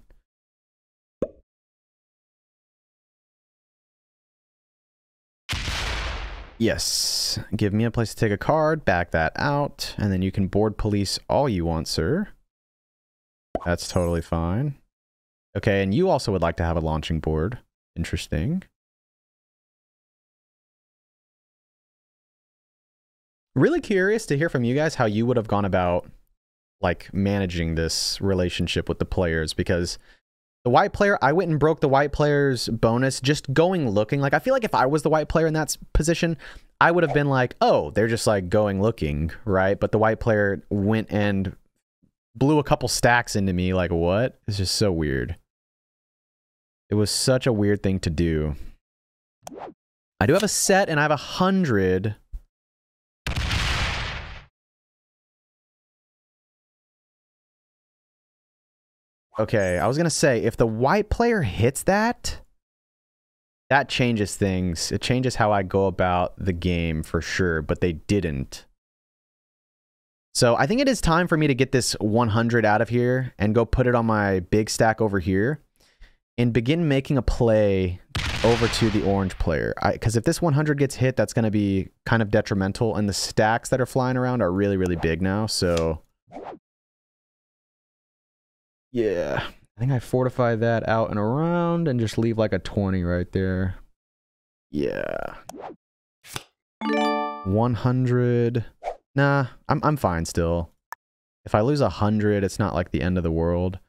Yes. Give me a place to take a card, back that out, and then you can board police all you want, sir. That's totally fine. Okay, and you also would like to have a launching board. Interesting. Really curious to hear from you guys how you would have gone about, like, managing this relationship with the players, because the white player, I went and broke the white player's bonus just going looking. Like, I feel like if I was the white player in that position, I would have been like, oh, they're just like going looking, right? But the white player went and blew a couple stacks into me. Like, what? It's just so weird. It was such a weird thing to do. I do have a set and I have a hundred. Okay, I was going to say, if the white player hits that, that changes things. It changes how I go about the game for sure, but they didn't. So I think it is time for me to get this one hundred out of here and go put it on my big stack over here and begin making a play over to the orange player. Because if this one hundred gets hit, that's going to be kind of detrimental, and the stacks that are flying around are really, really big now, so... Yeah, I think I fortify that out and around and just leave like a twenty right there. Yeah. one hundred. Nah, I'm, I'm fine still. If I lose one hundred, it's not like the end of the world.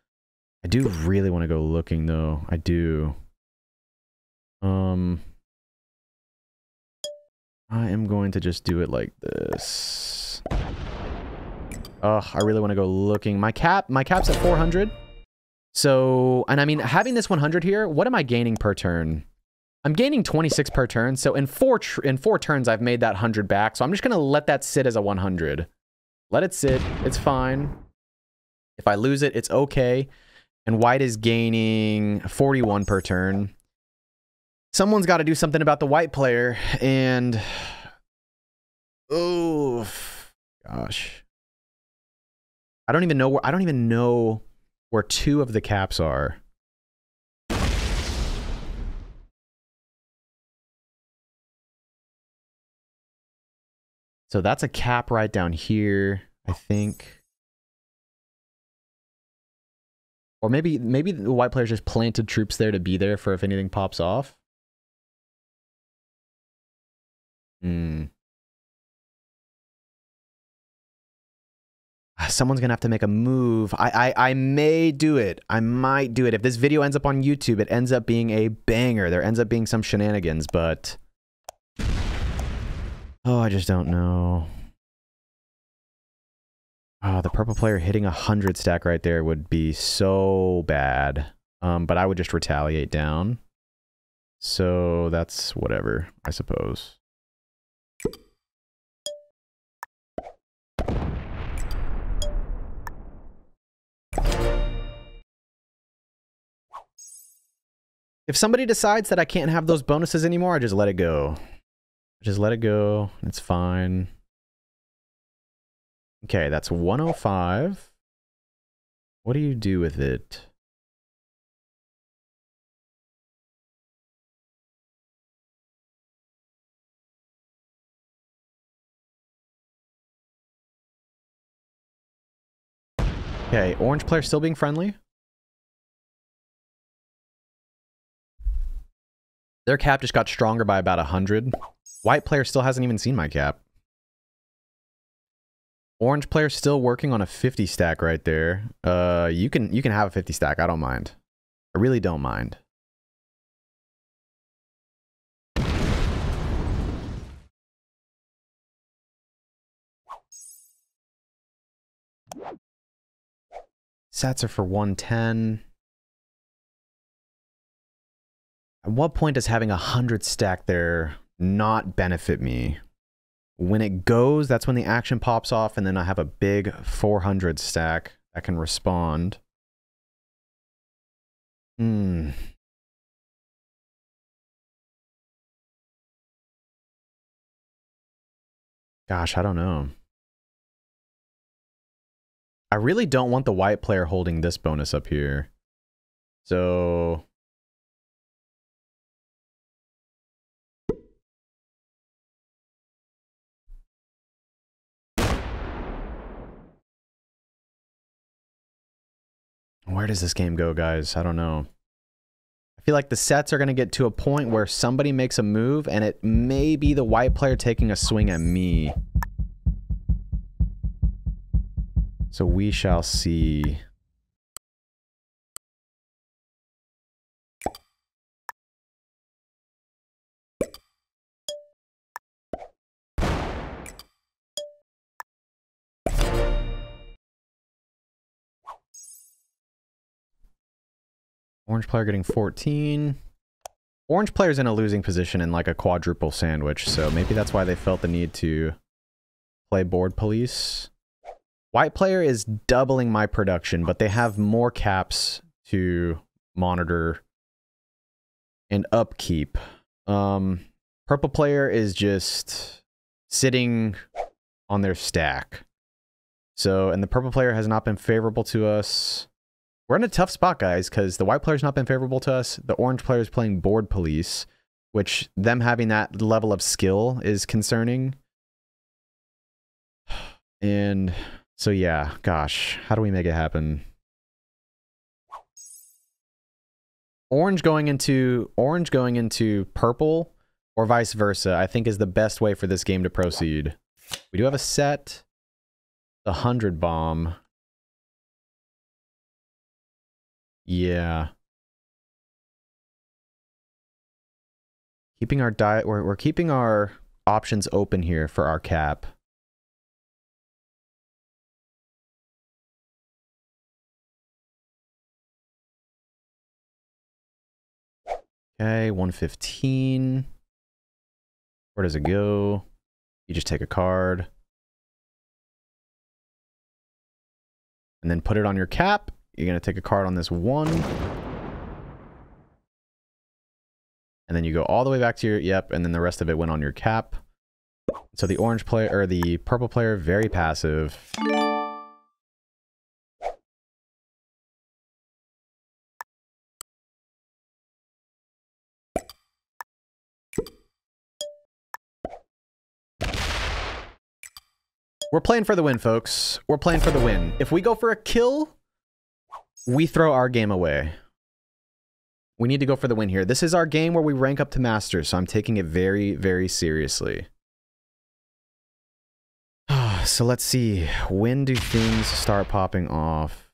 I do really want to go looking though. I do. Um, I am going to just do it like this. Ugh, I really want to go looking. My cap, my cap's at four hundred. So, and I mean, having this one hundred here, what am I gaining per turn? I'm gaining twenty-six per turn. So in four, tr in four turns, I've made that one hundred back. So I'm just going to let that sit as a one hundred. Let it sit. It's fine. If I lose it, it's okay. And white is gaining forty-one per turn. Someone's got to do something about the white player. And, oh, gosh. I don't even know where I don't even know where two of the caps are. So that's a cap right down here, I think. Or maybe maybe the white players just planted troops there to be there for if anything pops off. Hmm. Someone's going to have to make a move. I, I I may do it. I might do it. If this video ends up on YouTube, it ends up being a banger. There ends up being some shenanigans, but... Oh, I just don't know. Oh, the purple player hitting a one hundred stack right there would be so bad. Um, but I would just retaliate down. So that's whatever, I suppose. If somebody decides that I can't have those bonuses anymore, I just let it go. I just let it go. It's fine. Okay, that's one oh five. What do you do with it? Okay, orange player still being friendly. Their cap just got stronger by about one hundred. White player still hasn't even seen my cap. Orange player still working on a fifty stack right there. Uh, you can you can have a fifty stack. I don't mind. I really don't mind. Sats are for one ten. At what point does having a hundred stack there not benefit me? When it goes, that's when the action pops off, and then I have a big four hundred stack that can respond. Hmm. Gosh, I don't know. I really don't want the white player holding this bonus up here. So... where does this game go, guys? I don't know. I feel like the sets are going to get to a point where somebody makes a move, and it may be the white player taking a swing at me. So we shall see. Orange player getting fourteen. Orange player's in a losing position in like a quadruple sandwich, so maybe that's why they felt the need to play board police. White player is doubling my production, but they have more caps to monitor and upkeep. Um, purple player is just sitting on their stack. So, and the purple player has not been favorable to us. We're in a tough spot, guys, because the white player's not been favorable to us. The orange player is playing board police, which them having that level of skill is concerning. And so, yeah, gosh, how do we make it happen? Orange going into orange going into purple or vice versa, I think, is the best way for this game to proceed. We do have a set, the hundred bomb. Yeah. Keeping our diet, we're, we're keeping our options open here for our cap. Okay, one fifteen. Where does it go? You just take a card. And then put it on your cap. You're going to take a card on this one. And then you go all the way back to your, yep, and then the rest of it went on your cap. So the orange player, or the purple player, very passive. We're playing for the win, folks. We're playing for the win. If we go for a kill... we throw our game away. We need to go for the win here. This is our game where we rank up to master, so I'm taking it very, very seriously. So let's see. When do things start popping off?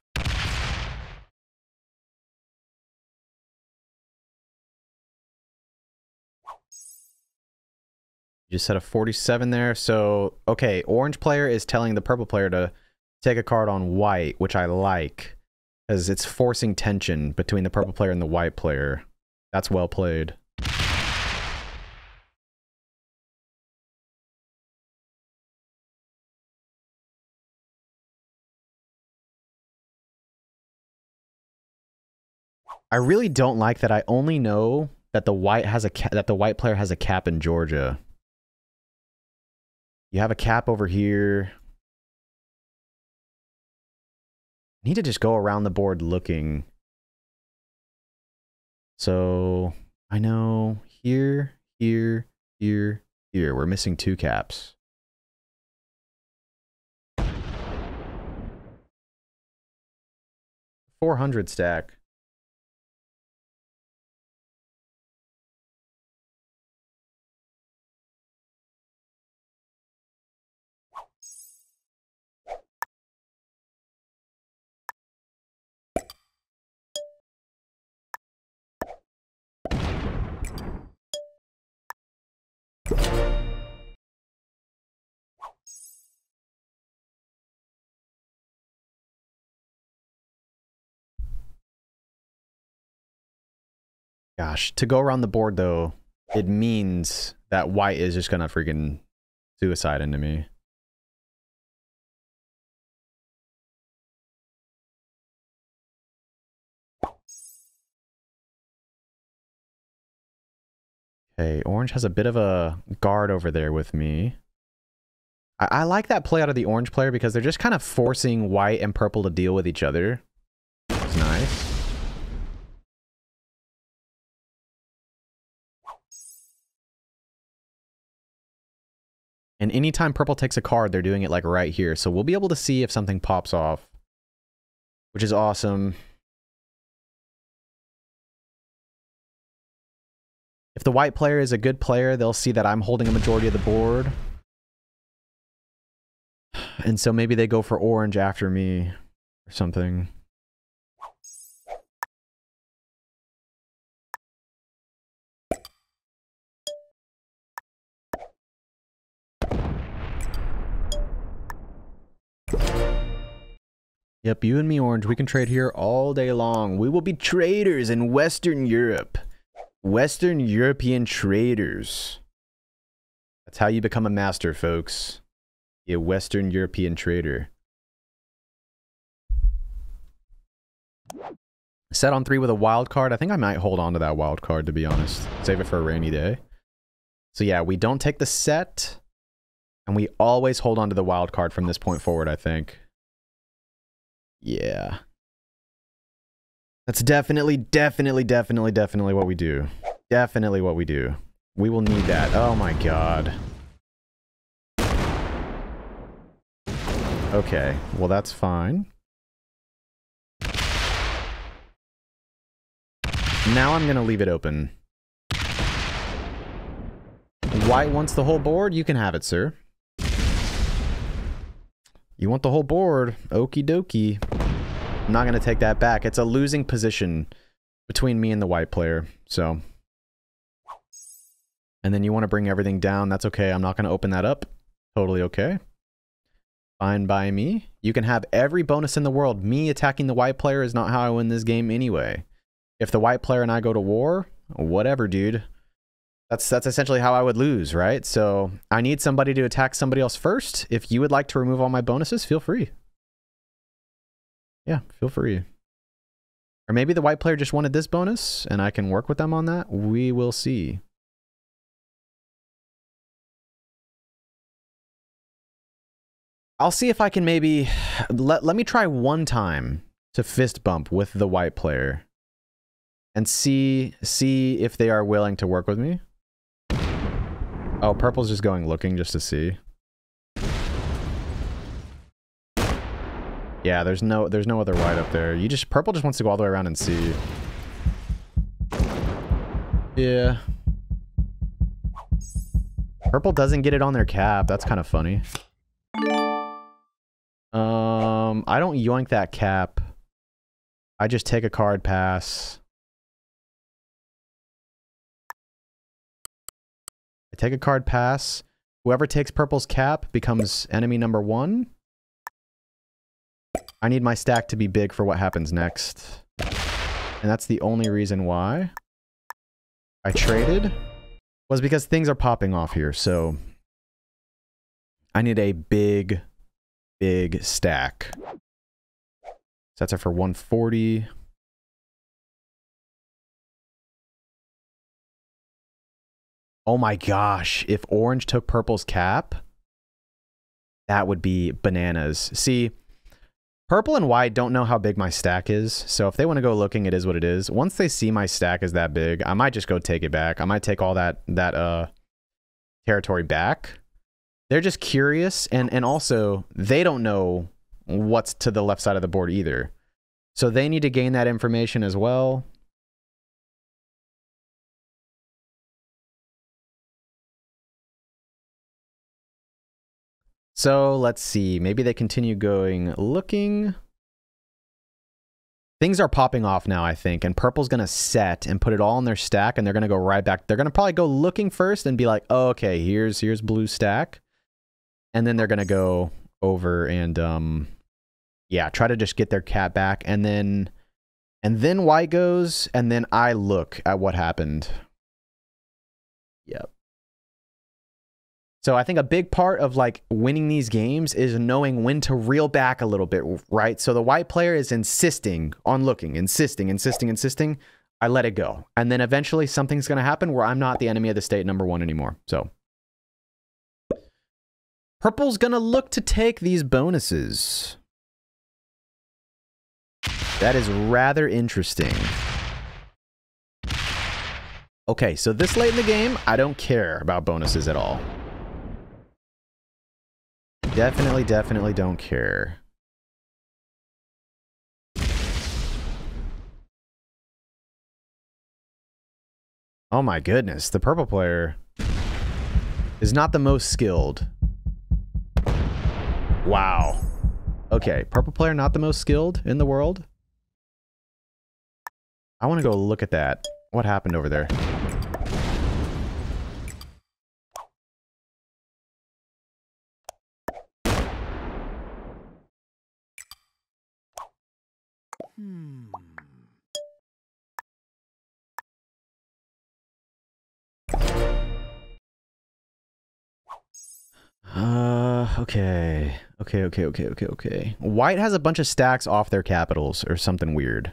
You just had a forty-seven there. So, okay, orange player is telling the purple player to take a card on white, which I like. Because it's forcing tension between the purple player and the white player. That's well played. I really don't like that I only know that the white has a ca- that the white player has a cap in Georgia. You have a cap over here. Need to just go around the board looking. So I know here, here, here, here. We're missing two caps. four hundred stack. Gosh, to go around the board, though, it means that white is just gonna freaking suicide into me. Okay, orange has a bit of a guard over there with me. I, I like that play out of the orange player because they're just kind of forcing white and purple to deal with each other. It's nice. And anytime purple takes a card, they're doing it like right here. So we'll be able to see if something pops off, which is awesome. If the white player is a good player, they'll see that I'm holding a majority of the board. And so maybe they go for orange after me or something. Yep, you and me, orange. We can trade here all day long. We will be traders in Western Europe. Western European traders. That's how you become a master, folks. Be a Western European trader. Set on three with a wild card. I think I might hold on to that wild card, to be honest. Save it for a rainy day. So yeah, we don't take the set. And we always hold on to the wild card from this point forward, I think. Yeah. That's definitely, definitely, definitely, definitely what we do. Definitely what we do. We will need that. Oh my god. Okay, well that's fine. Now I'm gonna leave it open. White wants the whole board? You can have it, sir. You want the whole board? Okie dokie. I'm not going to take that back. It's a losing position between me and the white player, so. And then you want to bring everything down. That's okay. I'm not going to open that up. Totally okay. Fine by me. You can have every bonus in the world. Me attacking the white player is not how I win this game anyway. If the white player and I go to war, whatever, dude. That's, that's essentially how I would lose, right? So I need somebody to attack somebody else first. If you would like to remove all my bonuses, feel free. Yeah, feel free. Or maybe the white player just wanted this bonus, and I can work with them on that. We will see. I'll see if I can maybe... Let, let me try one time to fist bump with the white player. And see, see if they are willing to work with me. Oh, purple's just going looking just to see. Yeah, there's no there's no other white up there. You just purple just wants to go all the way around and see. Yeah. Purple doesn't get it on their cap. That's kind of funny. Um, I don't yoink that cap. I just take a card, pass. I take a card, pass. Whoever takes purple's cap becomes enemy number one. I need my stack to be big for what happens next. And that's the only reason why I traded was because things are popping off here. So I need a big, big stack. So that's it for one forty. Oh my gosh, if orange took purple's cap, that would be bananas. See, purple and white don't know how big my stack is, so if they want to go looking, it is what it is. Once they see my stack is that big, I might just go take it back. I might take all that that uh, territory back. They're just curious, and, and also, they don't know what's to the left side of the board either. So they need to gain that information as well. So let's see, maybe they continue going looking. Things are popping off now, I think, and purple's going to set and put it all in their stack, and they're going to go right back. They're going to probably go looking first and be like, oh, okay, here's here's blue stack. And then they're going to go over and, um, yeah, try to just get their cat back. And then, and then white goes, and then I look at what happened. Yep. So I think a big part of like winning these games is knowing when to reel back a little bit, right? So the white player is insisting on looking, insisting, insisting, insisting. I let it go. And then eventually something's going to happen where I'm not the enemy of the state number one anymore. So Purple's gonna look to take these bonuses. That is rather interesting. Okay, so this late in the game, I don't care about bonuses at all. Definitely, definitely don't care. Oh my goodness, the purple player is not the most skilled. Wow. Okay, purple player not the most skilled in the world. I want to go look at that. What happened over there? Hmm. Uh, okay. Okay, okay, okay, okay, okay. White has a bunch of stacks off their capitals or something weird.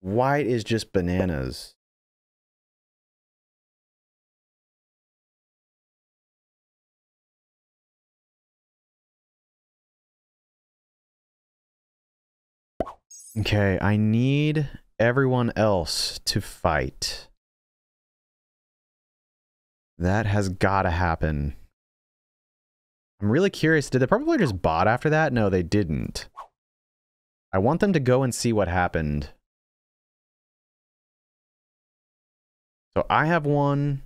White is just bananas. Okay, I need everyone else to fight. That has got to happen. I'm really curious. Did the purple player just bot after that? No, they didn't. I want them to go and see what happened. So I have one.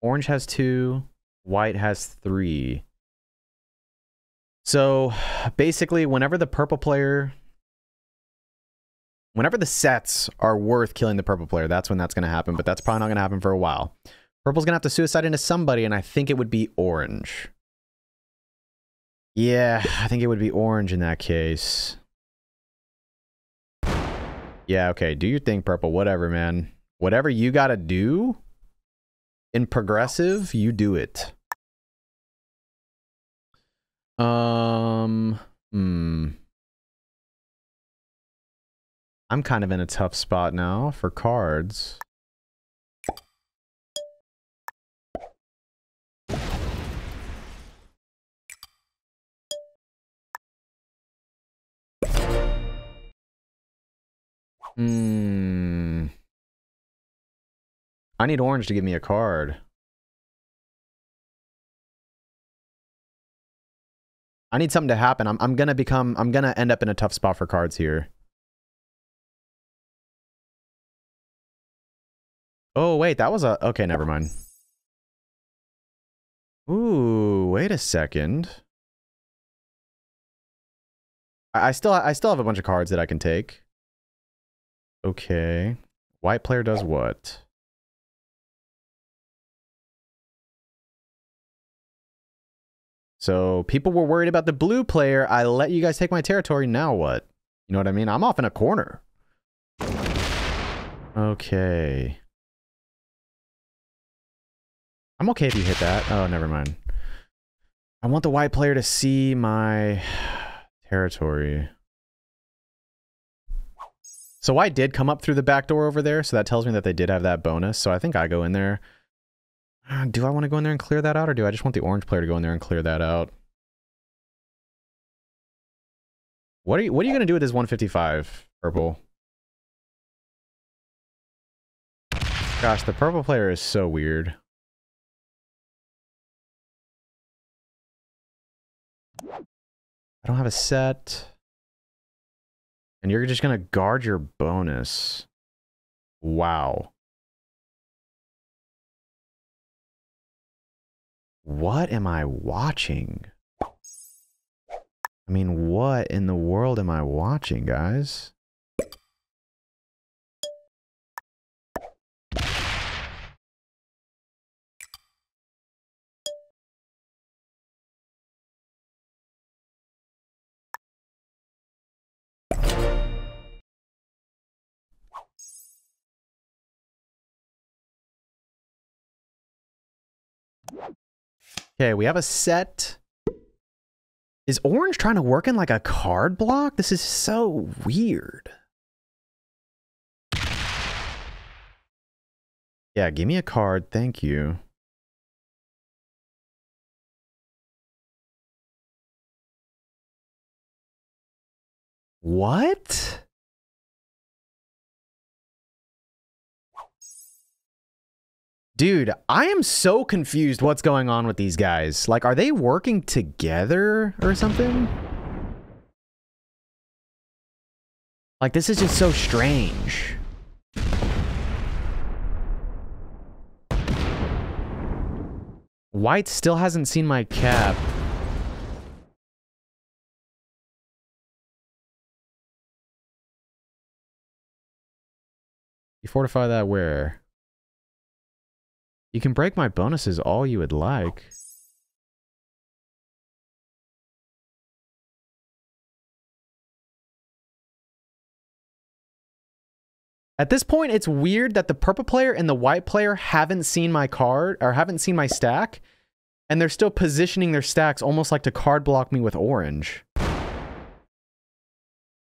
Orange has two. White has three. So basically, whenever the purple player... Whenever the sets are worth killing the purple player, that's when that's going to happen. But that's probably not going to happen for a while. Purple's gonna have to suicide into somebody, and I think it would be orange. Yeah, I think it would be orange in that case. Yeah, okay, do your thing, purple. Whatever, man. Whatever you gotta do in progressive, you do it. Um, hmm. I'm kind of in a tough spot now for cards. Hmm. I need orange to give me a card. I need something to happen. I'm I'm gonna become I'm gonna end up in a tough spot for cards here. Oh wait, that was a okay, never mind. Ooh, wait a second. I, I still I still have a bunch of cards that I can take. Okay. White player does what? So people were worried about the blue player. I let you guys take my territory. Now what? You know what I mean? I'm off in a corner. Okay. I'm okay if you hit that. Oh, never mind. I want the white player to see my territory. So white did come up through the back door over there, so that tells me that they did have that bonus. So I think I go in there. Uh, do I want to go in there and clear that out, or do I just want the orange player to go in there and clear that out? What are you, what are you going to do with this one fifty-five, purple? Gosh, the purple player is so weird. I don't have a set. And you're just going to guard your bonus. Wow. What am I watching? I mean, what in the world am I watching, guys? Okay, we have a set. Is orange trying to work in like a card block? This is so weird. Yeah, give me a card. Thank you. What? Dude, I am so confused what's going on with these guys. Like, are they working together or something? Like, this is just so strange. White still hasn't seen my cap. You fortify that where? You can break my bonuses all you would like. At this point, it's weird that the purple player and the white player haven't seen my card, or haven't seen my stack, and they're still positioning their stacks almost like to card block me with orange.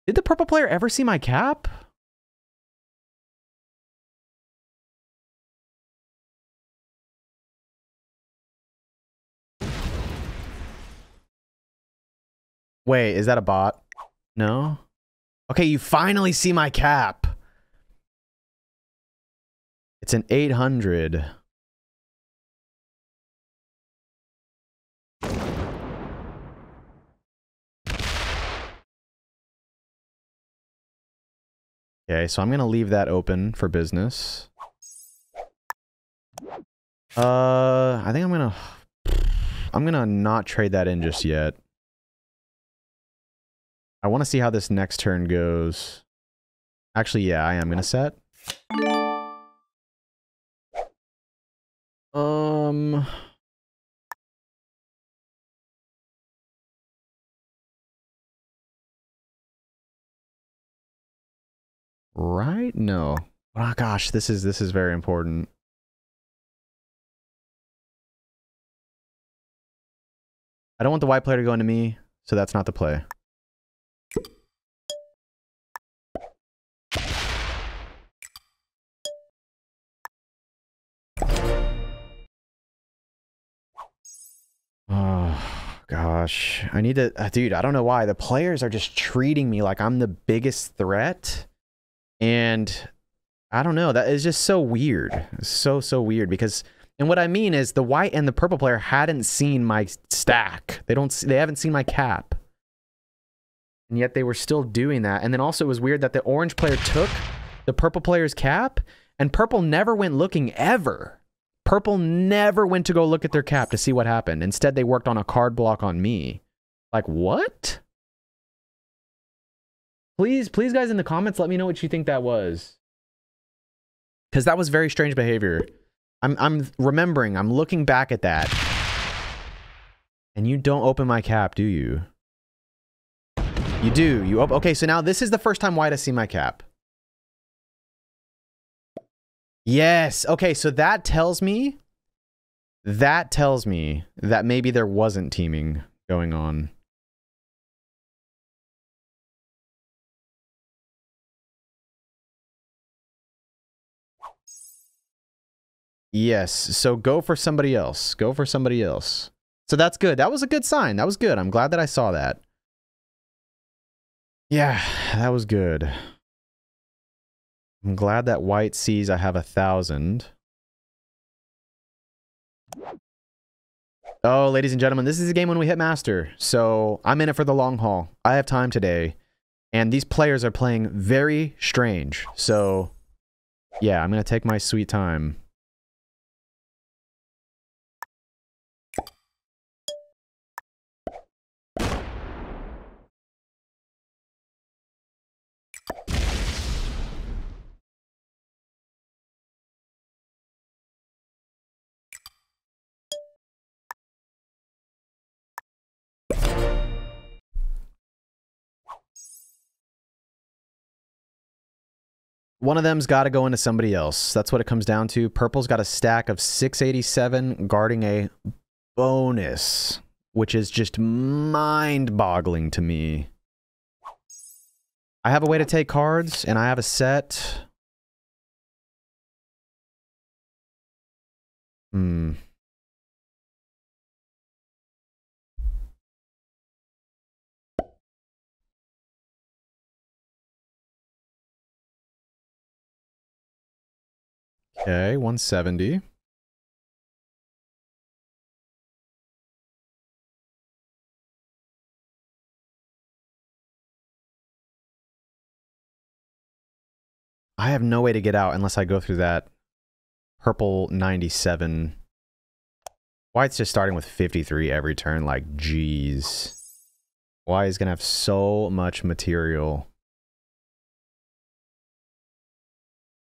Did the purple player ever see my cap? Wait, is that a bot? No? Okay, you finally see my cap. It's an eight hundred. Okay, so I'm gonna leave that open for business. Uh, I think I'm gonna... I'm gonna not trade that in just yet. I want to see how this next turn goes. Actually, yeah, I am gonna set. Um... Right? No. Oh gosh, this is this is very important. I don't want the white player to go into me, so that's not the play. Oh, gosh. I need to... Uh, dude, I don't know why. The players are just treating me like I'm the biggest threat. And I don't know. That is just so weird. So, so weird. Because... And what I mean is the white and the purple player hadn't seen my stack. They don't... They haven't seen my cap. And yet they were still doing that. And then also it was weird that the orange player took the purple player's cap. And purple never went looking ever. Purple never went to go look at their cap to see what happened. Instead, they worked on a card block on me. Like, what? Please, please, guys, in the comments, let me know what you think that was. Because that was very strange behavior. I'm, I'm remembering. I'm looking back at that. And you don't open my cap, do you? You do. You open. Okay, so now this is the first time white has seen my cap. Yes. Okay, so that tells me, that tells me that maybe there wasn't teaming going on. Yes. So go for somebody else. Go for somebody else. So that's good. That was a good sign. That was good. I'm glad that I saw that. Yeah, that was good. I'm glad that white sees I have a thousand. Oh, ladies and gentlemen, this is a game when we hit master. So I'm in it for the long haul. I have time today. And these players are playing very strange. So yeah, I'm going to take my sweet time. One of them's got to go into somebody else. That's what it comes down to. Purple's got a stack of six eighty-seven guarding a bonus, which is just mind-boggling to me. I have a way to take cards, and I have a set. Hmm. Okay, one seventy. I have no way to get out unless I go through that purple ninety-seven. Why it's just starting with fifty-three every turn, like, jeez. Why is gonna have so much material?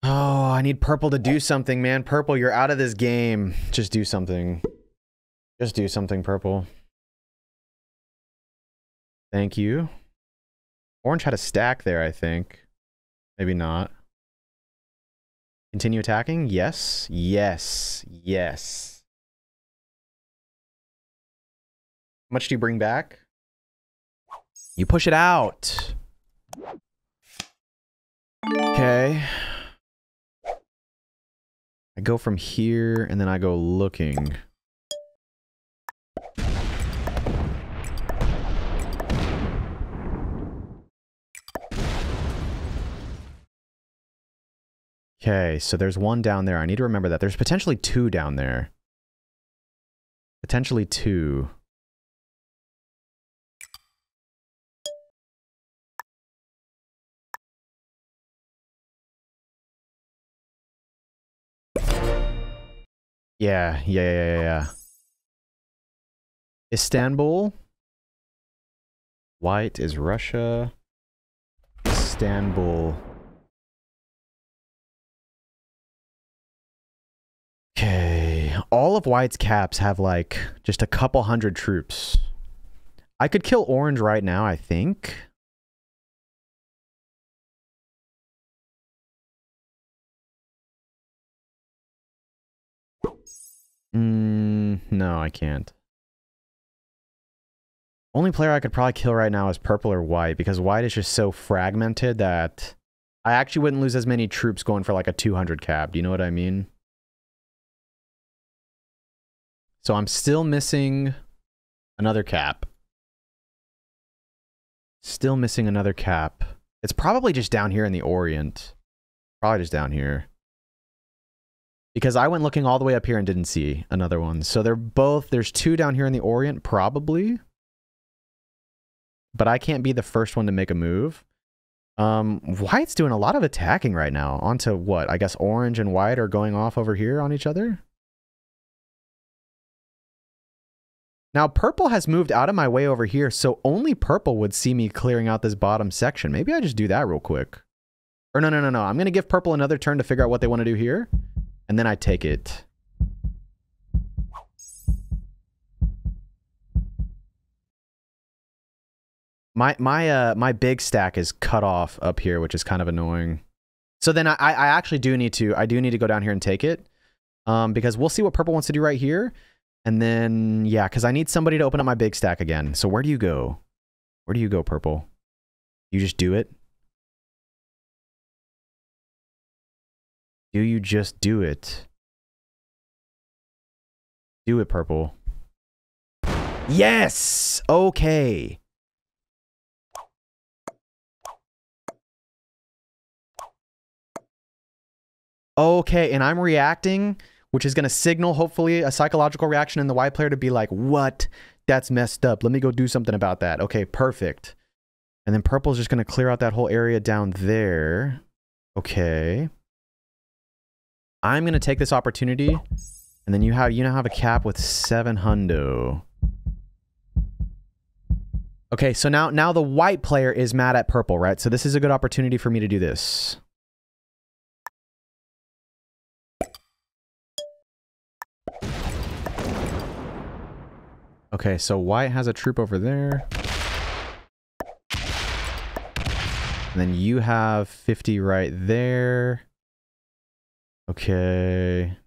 Oh, I need purple to do something, man. Purple, you're out of this game. Just do something. Just do something, purple. Thank you. Orange had a stack there, I think. Maybe not. Continue attacking? Yes. Yes. Yes. How much do you bring back? You push it out. Okay. I go from here, and then I go looking. Okay, so there's one down there. I need to remember that. There's potentially two down there. Potentially two. Yeah, yeah, yeah, yeah, yeah. Istanbul. White is Russia. Istanbul. Okay, all of White's caps have, like, just a couple hundred troops. I could kill Orange right now, I think. Mm, no, I can't. Only player I could probably kill right now is Purple or White, because White is just so fragmented that I actually wouldn't lose as many troops going for, like, a two hundred cap. Do you know what I mean? So I'm still missing another cap. Still missing another cap. It's probably just down here in the Orient. Probably just down here. Because I went looking all the way up here and didn't see another one. So they're both, there's two down here in the Orient, probably. But I can't be the first one to make a move. Um, White's doing a lot of attacking right now. Onto what? I guess Orange and White are going off over here on each other? Now, purple has moved out of my way over here, so only purple would see me clearing out this bottom section. Maybe I just do that real quick. Or no, no, no, no. I'm going to give purple another turn to figure out what they want to do here, and then I take it. My, my, uh, my big stack is cut off up here, which is kind of annoying. So then I, I actually do need to, I do need to go down here and take it, um, because we'll see what purple wants to do right here. And then, yeah, because I need somebody to open up my big stack again. So where do you go? Where do you go, purple? You just do it? Do you just do it? Do it, purple. Yes! Okay. Okay, and I'm reacting, which is going to signal, hopefully, a psychological reaction in the white player to be like, what? That's messed up. Let me go do something about that. Okay, perfect. And then purple's just going to clear out that whole area down there. Okay. I'm going to take this opportunity. And then you have, you now have a cap with seven hundo. Okay, so now, now the white player is mad at purple, right? So this is a good opportunity for me to do this. Okay, so white has a troop over there. And then you have fifty right there. Okay.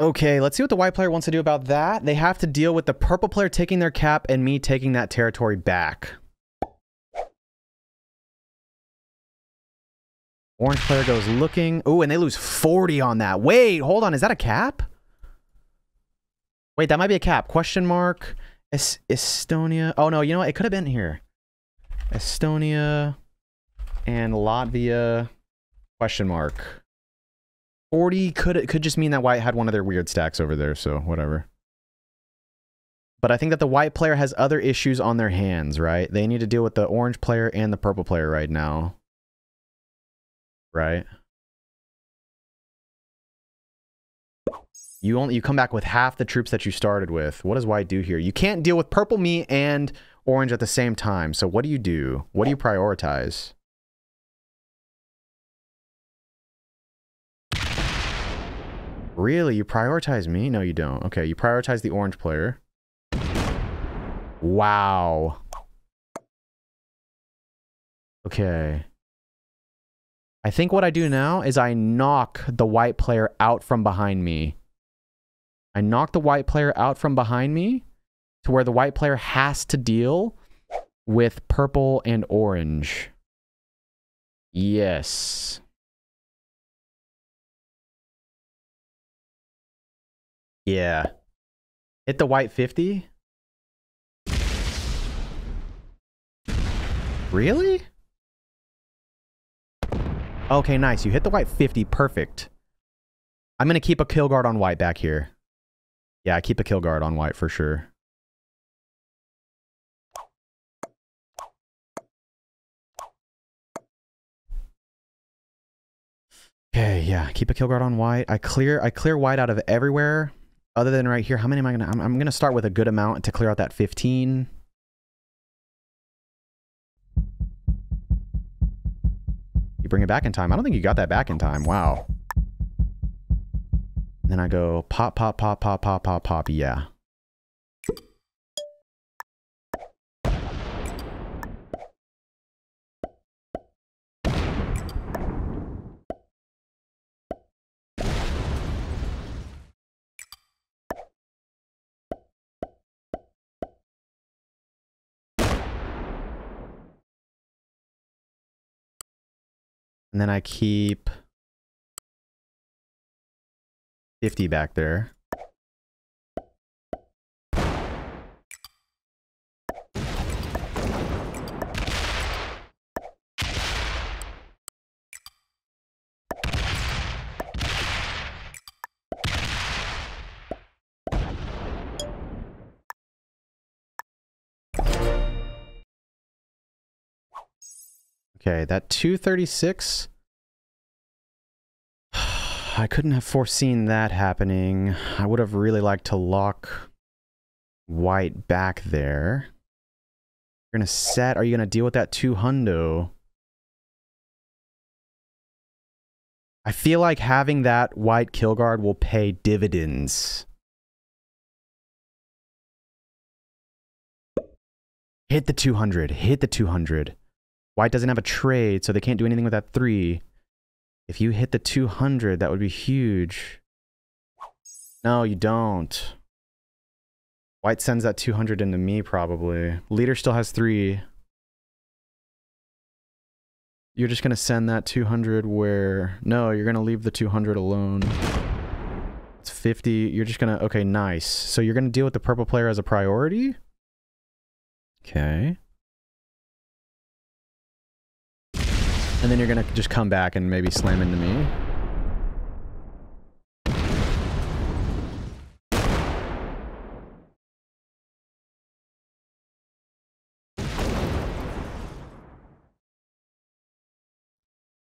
Okay, let's see what the white player wants to do about that. They have to deal with the purple player taking their cap and me taking that territory back. Orange player goes looking. Ooh, and they lose forty on that. Wait, hold on. Is that a cap? Wait, that might be a cap. Question mark. Es Estonia. Oh, no. You know what? It could have been here. Estonia and Latvia. Question mark. forty could it could just mean that white had one of their weird stacks over there, so whatever. But I think that the white player has other issues on their hands, right? They need to deal with the orange player and the purple player right now. Right? You only you come back with half the troops that you started with. What does white do here? You can't deal with purple, me, and orange at the same time. So what do you do? What do you prioritize? Really? You prioritize me? No, you don't. Okay, you prioritize the orange player. Wow. Okay. I think what I do now is I knock the white player out from behind me. I knock the white player out from behind me to where the white player has to deal with purple and orange. Yes. Yeah. Hit the white fifty? Really? Okay, nice. You hit the white fifty. Perfect. I'm going to keep a kill guard on white back here. Yeah, I keep a kill guard on white for sure. Okay, yeah. Keep a kill guard on white. I clear I clear white out of everywhere. Other than right here, how many am I going to... I'm, I'm going to start with a good amount to clear out that fifteen. You bring it back in time. I don't think you got that back in time. Wow. Then I go pop, pop, pop, pop, pop, pop, pop. Yeah. And then I keep fifty back there. Okay, that two thirty-six, I couldn't have foreseen that happening. I would have really liked to lock white back there. You're gonna set, are you gonna deal with that two hundo? I feel like having that white kill guard will pay dividends. Hit the two hundred, hit the two hundred. White doesn't have a trade, so they can't do anything with that three. If you hit the two hundred, that would be huge. No, you don't. White sends that two hundred into me, probably. Leader still has three. You're just going to send that two hundred where... No, you're going to leave the two hundred alone. It's fifty. You're just going to... Okay, nice. So you're going to deal with the purple player as a priority? Okay. And then you're gonna just come back and maybe slam into me.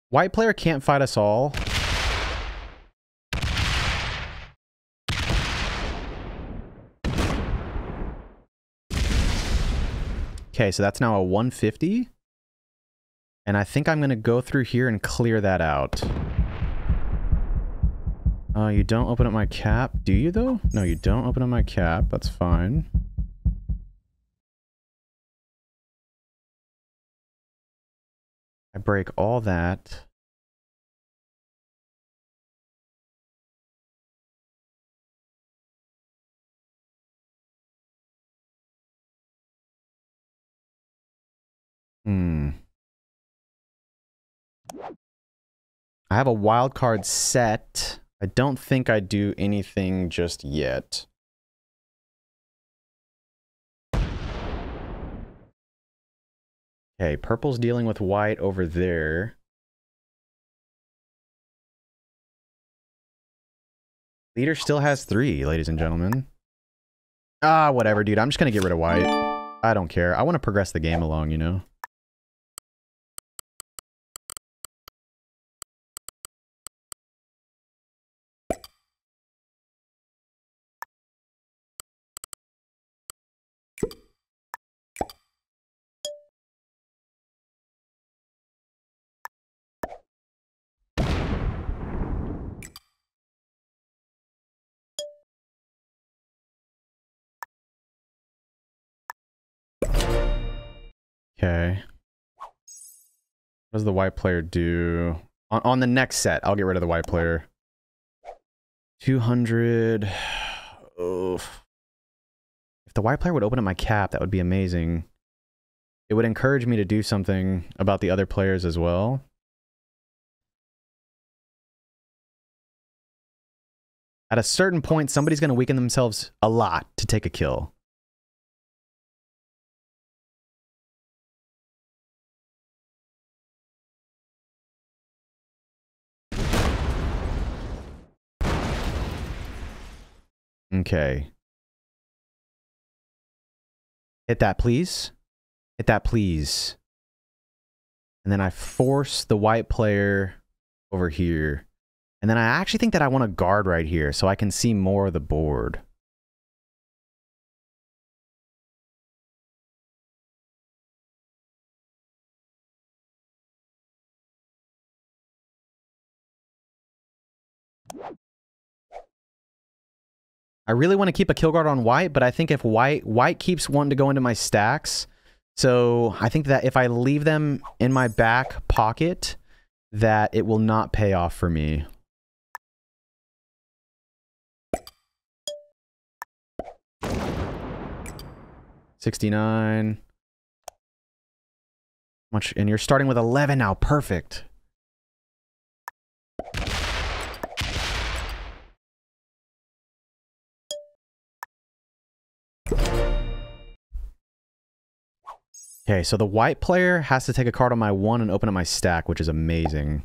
White player can't fight us all. Okay, so that's now a one fifty. And I think I'm going to go through here and clear that out. Oh, uh, you don't open up my cap. Do you, though? No, you don't open up my cap. That's fine. I break all that. Hmm. I have a wild card set. I don't think I do anything just yet. Okay, purple's dealing with white over there. Leader still has three, ladies and gentlemen. Ah, whatever, dude. I'm just gonna get rid of white. I don't care. I want to progress the game along, you know? Okay. What does the white player do? On, on the next set, I'll get rid of the white player. two hundred. Oof. If the white player would open up my cap, that would be amazing. It would encourage me to do something about the other players as well. At a certain point, somebody's going to weaken themselves a lot to take a kill. Okay. Hit that, please. Hit that, please. And then I force the white player over here. And then I actually think that I want to guard right here so I can see more of the board. I really want to keep a kill guard on white, but I think if white white keeps wanting to go into my stacks, so I think that if I leave them in my back pocket, that it will not pay off for me. sixty-nine. Much, and you're starting with eleven now. Perfect. Okay, so the white player has to take a card on my one and open up my stack, which is amazing.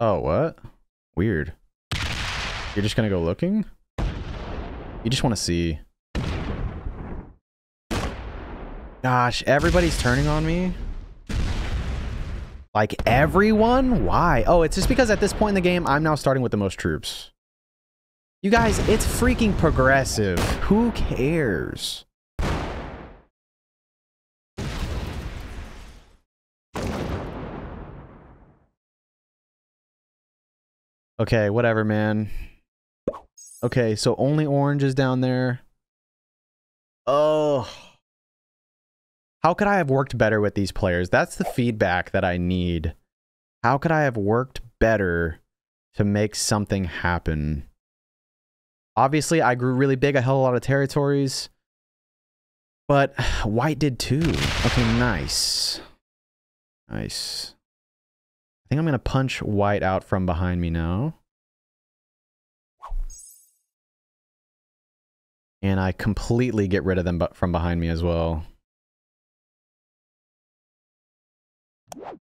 Oh, what? Weird. You're just gonna go looking? You just want to see. Gosh, everybody's turning on me. Like, everyone? Why? Oh, it's just because at this point in the game, I'm now starting with the most troops. You guys, it's freaking progressive. Who cares? Okay, whatever, man. Okay, so only orange is down there. Oh. How could I have worked better with these players? That's the feedback that I need. How could I have worked better to make something happen? Obviously, I grew really big. I held a lot of territories. But white did too. Okay, nice. Nice. I think I'm going to punch white out from behind me now. And I completely get rid of them from behind me as well.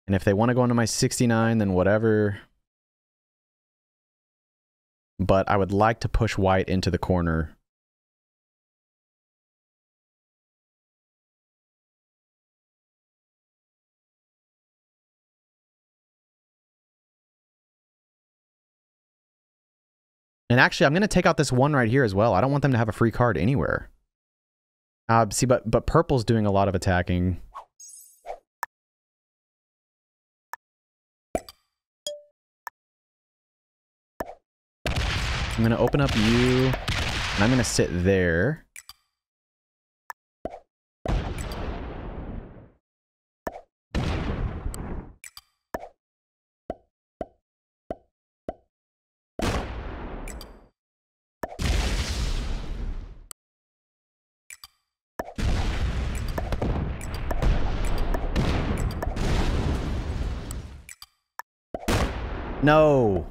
And if they want to go into my sixty-nine, then whatever. But I would like to push white into the corner. And actually, I'm going to take out this one right here as well. I don't want them to have a free card anywhere. Uh, see, but, but purple's doing a lot of attacking. I'm going to open up you, and I'm going to sit there. No.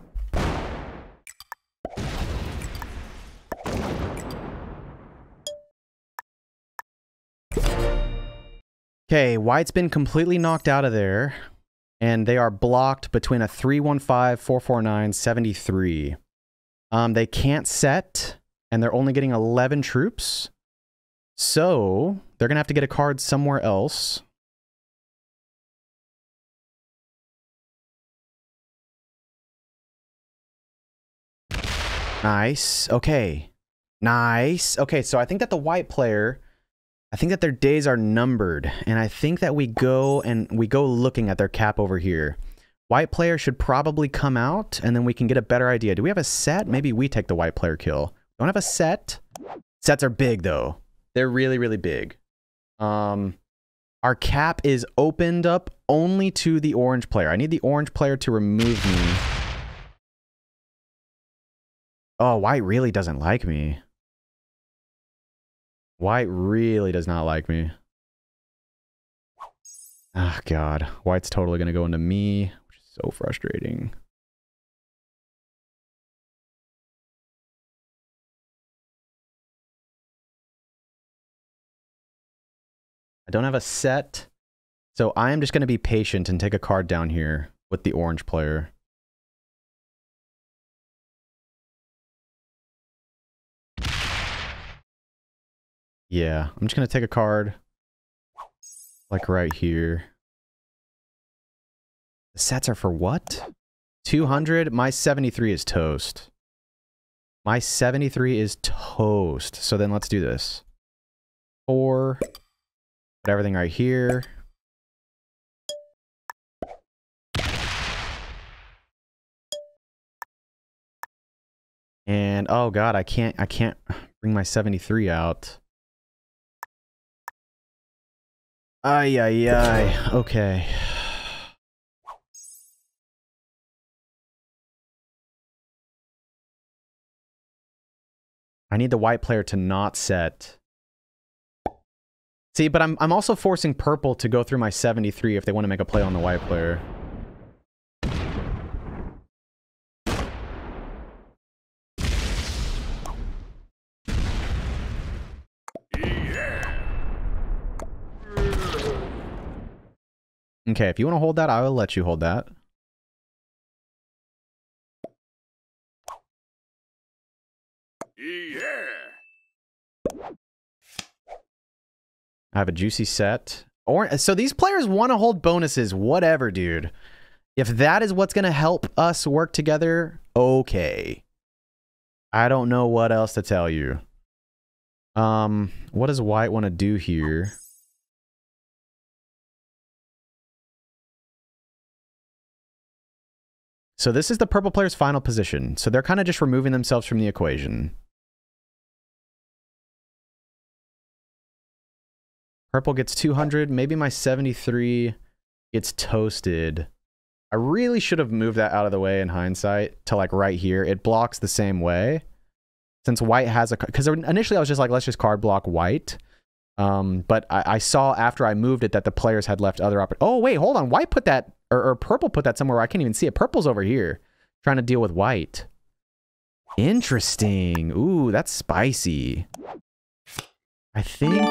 Okay, White's been completely knocked out of there, and they are blocked between a three one five, four four nine, seventy-three. Um, they can't set, and they're only getting eleven troops, so they're going to have to get a card somewhere else. Nice. Okay. Nice. Okay, so I think that the White player... I think that their days are numbered, and I think that we go and we go looking at their cap over here. White player should probably come out, and then we can get a better idea. Do we have a set? Maybe we take the white player kill. Don't have a set. Sets are big, though. They're really, really big. Um, our cap is opened up only to the orange player. I need the orange player to remove me. Oh, white really doesn't like me. White really does not like me. Ah, oh, God. White's totally going to go into me, which is so frustrating. I don't have a set, so I am just going to be patient and take a card down here with the orange player. Yeah, I'm just going to take a card, like right here. The sets are for what? two hundred? My seventy-three is toast. My seventy-three is toast. So then let's do this. Four. Put everything right here. And, oh God, I can't, I can't bring my seventy-three out. Ay, ay, ay. Okay. I need the white player to not set. See, but I'm, I'm also forcing purple to go through my seventy-three if they want to make a play on the white player. Okay, if you want to hold that, I will let you hold that. Yeah. I have a juicy set. Or so these players want to hold bonuses. Whatever, dude. If that is what's going to help us work together, okay. I don't know what else to tell you. Um, what does white want to do here? So this is the purple player's final position. So they're kind of just removing themselves from the equation. Purple gets two hundred. Maybe my seventy-three gets toasted. I really should have moved that out of the way in hindsight to like right here. It blocks the same way. Since white has a... Because initially I was just like, let's just card block white. Um, but I, I saw after I moved it that the players had left other... Oh, wait, hold on. White put that... Or, or purple put that somewhere where I can't even see it. Purple's over here, trying to deal with white. Interesting. Ooh, that's spicy. I think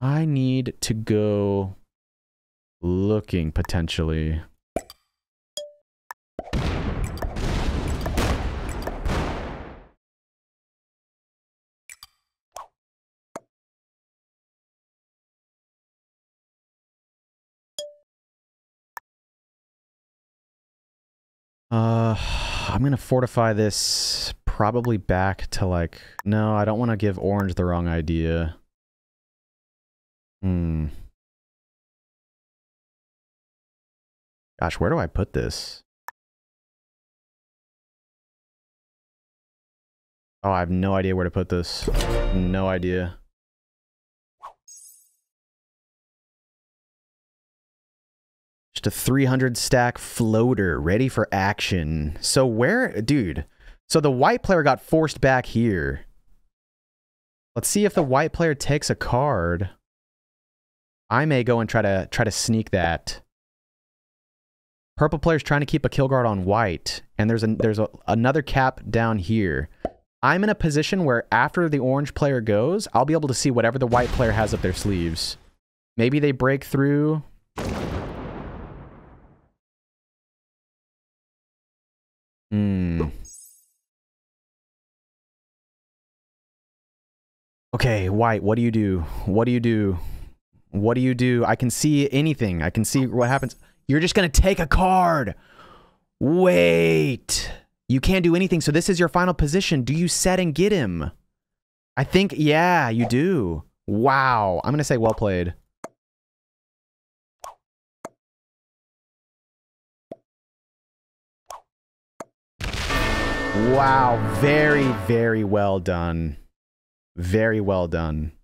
I need to go looking, potentially. Uh, I'm going to fortify this probably back to like... No, I don't want to give orange the wrong idea. Hmm. Gosh, where do I put this? Oh, I have no idea where to put this. No idea. Just a three hundred stack floater ready for action. So where, dude, so the white player got forced back here. Let's see if the white player takes a card. I may go and try to try to sneak that. Purple player's trying to keep a kill guard on white, and there's a, there's a, another cap down here. I'm in a position where after the orange player goes, I'll be able to see whatever the white player has up their sleeves. Maybe they break through. Hmm. Okay, white, what do you do? What do you do? What do you do? I can see anything. I can see what happens. You're just going to take a card. Wait. You can't do anything. So this is your final position. Do you set and get him? I think, yeah, you do. Wow. I'm going to say well played. Wow. Very, very well done. Very well done.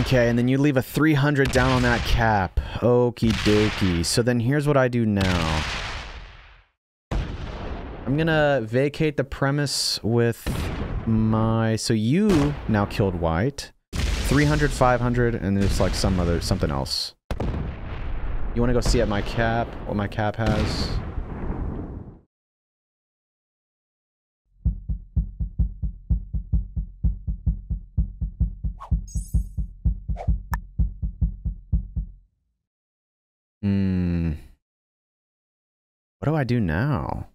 Okay, and then you leave a three hundred down on that cap. Okie dokie. So then here's what I do now. I'm gonna vacate the premise with my... So you now killed white. three hundred, five hundred, and there's like some other... something else. You want to go see at my cap, what my cap has? Hmm. What do I do now?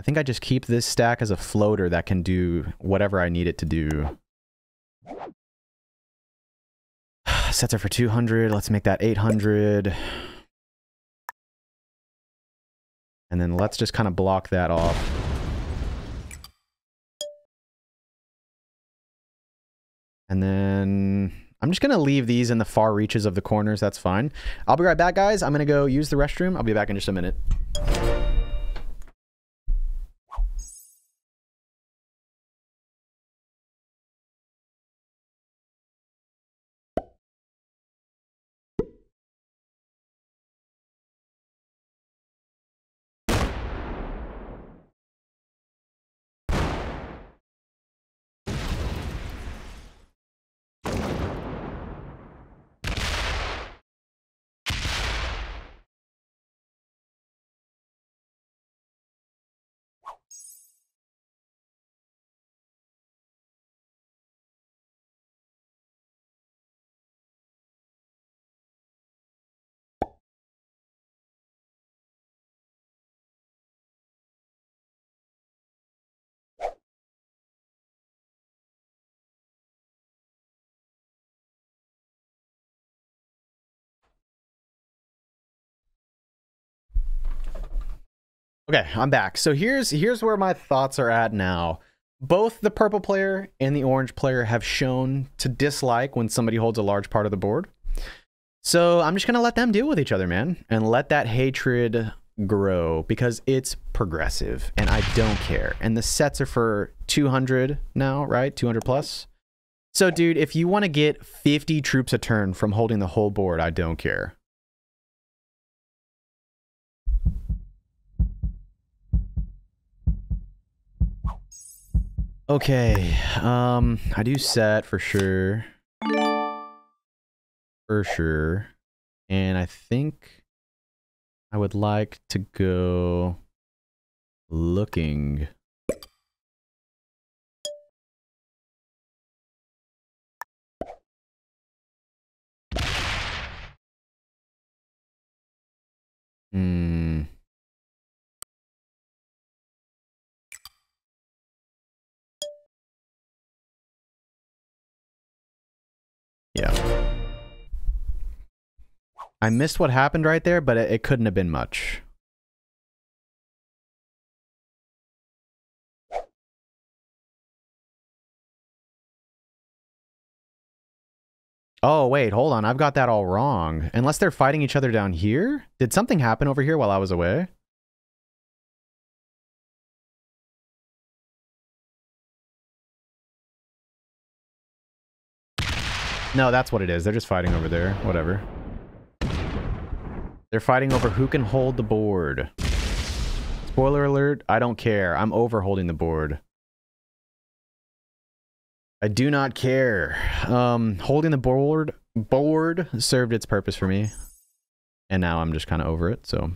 I think I just keep this stack as a floater that can do whatever I need it to do. Sets are for two hundred. Let's make that eight hundred. And then let's just kind of block that off. And then I'm just going to leave these in the far reaches of the corners. That's fine. I'll be right back, guys. I'm going to go use the restroom. I'll be back in just a minute. Okay, I'm back. So here's here's where my thoughts are at now. Both the purple player and the orange player have shown to dislike when somebody holds a large part of the board. So I'm just going to let them deal with each other, man, and let that hatred grow because it's progressive and I don't care. And the sets are for two hundred now, right? two hundred plus. So, dude, if you want to get fifty troops a turn from holding the whole board, I don't care. Okay, um, I do set for sure. For sure. And I think I would like to go looking. Hmm. Yeah. I missed what happened right there, but it, it couldn't have been much. Oh, wait, hold on. I've got that all wrong. Unless they're fighting each other down here? Did something happen over here while I was away? No, that's what it is. They're just fighting over there. Whatever. They're fighting over who can hold the board. Spoiler alert, I don't care. I'm over holding the board. I do not care. Um, holding the board board served its purpose for me. And now I'm just kind of over it, so.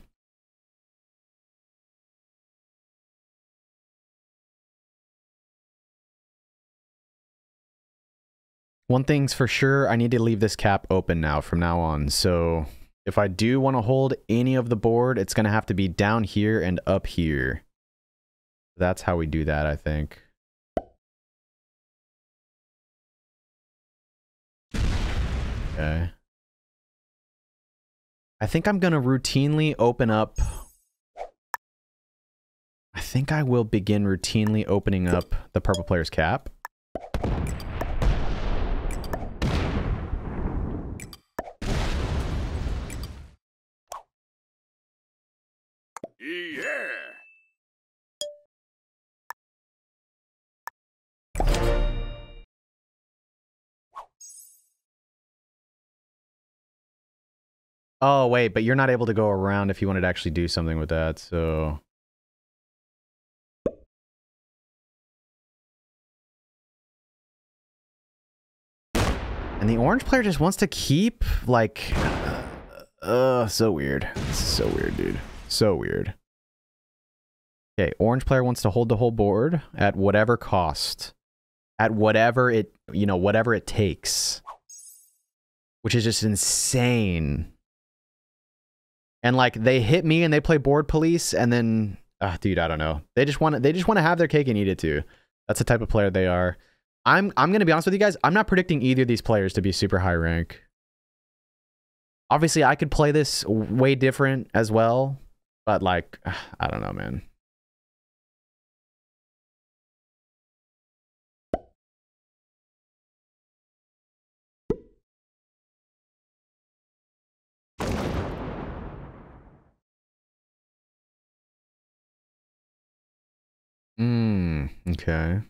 One thing's for sure, I need to leave this cap open now from now on. So if I do want to hold any of the board, it's going to have to be down here and up here. That's how we do that, I think. Okay. I think I'm going to routinely open up. I think I will begin routinely opening up the purple player's cap. Oh, wait, but you're not able to go around if you wanted to actually do something with that, so... And the orange player just wants to keep, like... Uh, so weird. This is so weird, dude. So weird. Okay, orange player wants to hold the whole board at whatever cost. At whatever it, you know, whatever it takes. Which is just insane. And like they hit me and they play board police and then, ah, dude, I don't know. They just want to, they just want to have their cake and eat it too. That's the type of player they are. I'm, I'm going to be honest with you guys. I'm not predicting either of these players to be super high rank. Obviously I could play this way different as well, but like, I don't know, man. Mmm, okay.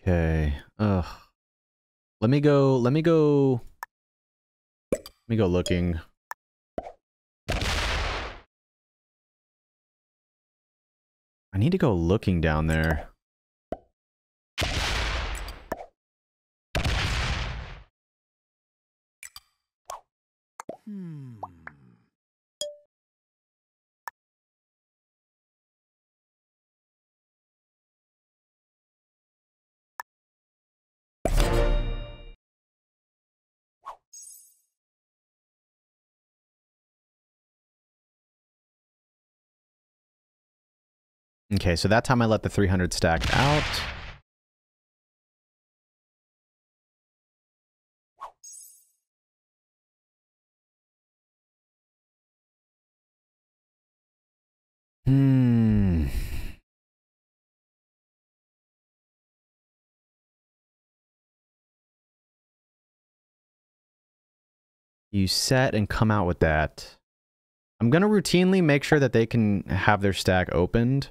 Okay. Ugh. Let me go, let me go. Let me go looking. I need to go looking down there. Okay, so that time I let the three hundred stack out. Hmm. You set and come out with that. I'm gonna routinely make sure that they can have their stack opened.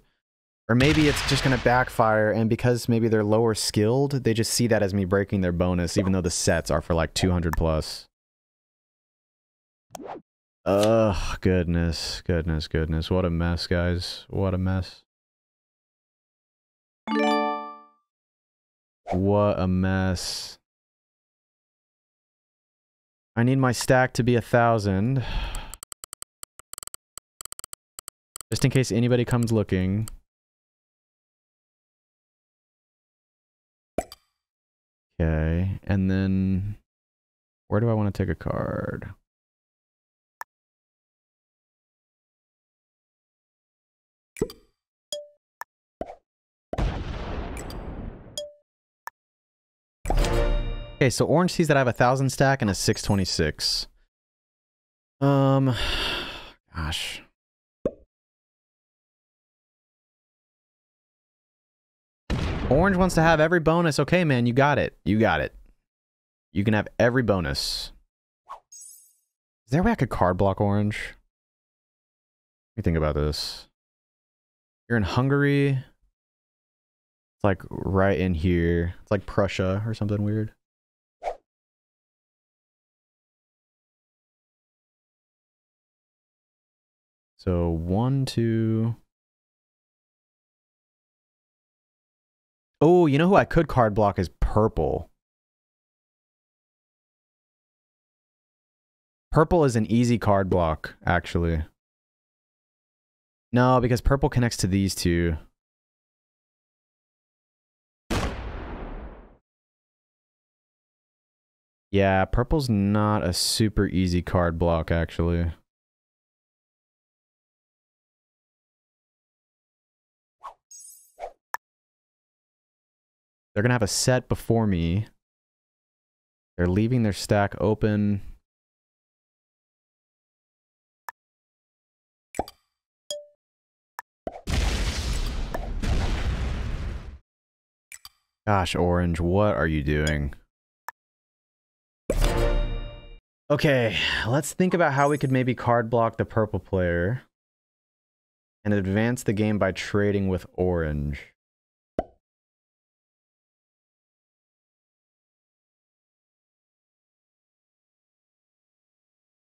Or maybe it's just going to backfire, and because maybe they're lower skilled, they just see that as me breaking their bonus, even though the sets are for like two hundred plus. Ugh, goodness, goodness, goodness. What a mess, guys. What a mess. What a mess. I need my stack to be a thousand. Just in case anybody comes looking. Okay, and then where do I want to take a card? Okay, so orange sees that I have a thousand stack and a six twenty-six. Um, gosh. Orange wants to have every bonus. Okay, man, you got it. You got it. You can have every bonus. Is there a way I could card block orange? Let me think about this. You're in Hungary. It's like right in here. It's like Prussia or something weird. So one, two. Oh, you know who I could card block is purple. Purple is an easy card block, actually. No, because purple connects to these two. Yeah, purple's not a super easy card block, actually. They're gonna have a set before me. They're leaving their stack open. Gosh, orange, what are you doing? Okay, let's think about how we could maybe card block the purple player and advance the game by trading with orange.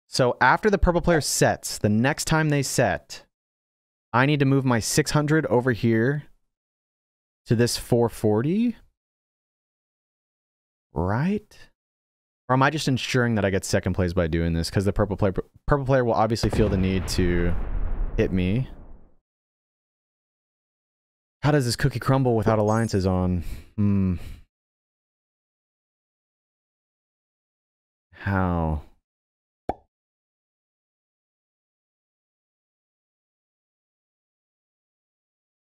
So after the purple player sets, the next time they set, I need to move my six hundred over here to this four forty, right? Or am I just ensuring that I get second place by doing this? Because the purple player, purple player will obviously feel the need to hit me. How does this cookie crumble without alliances on? Hmm. How?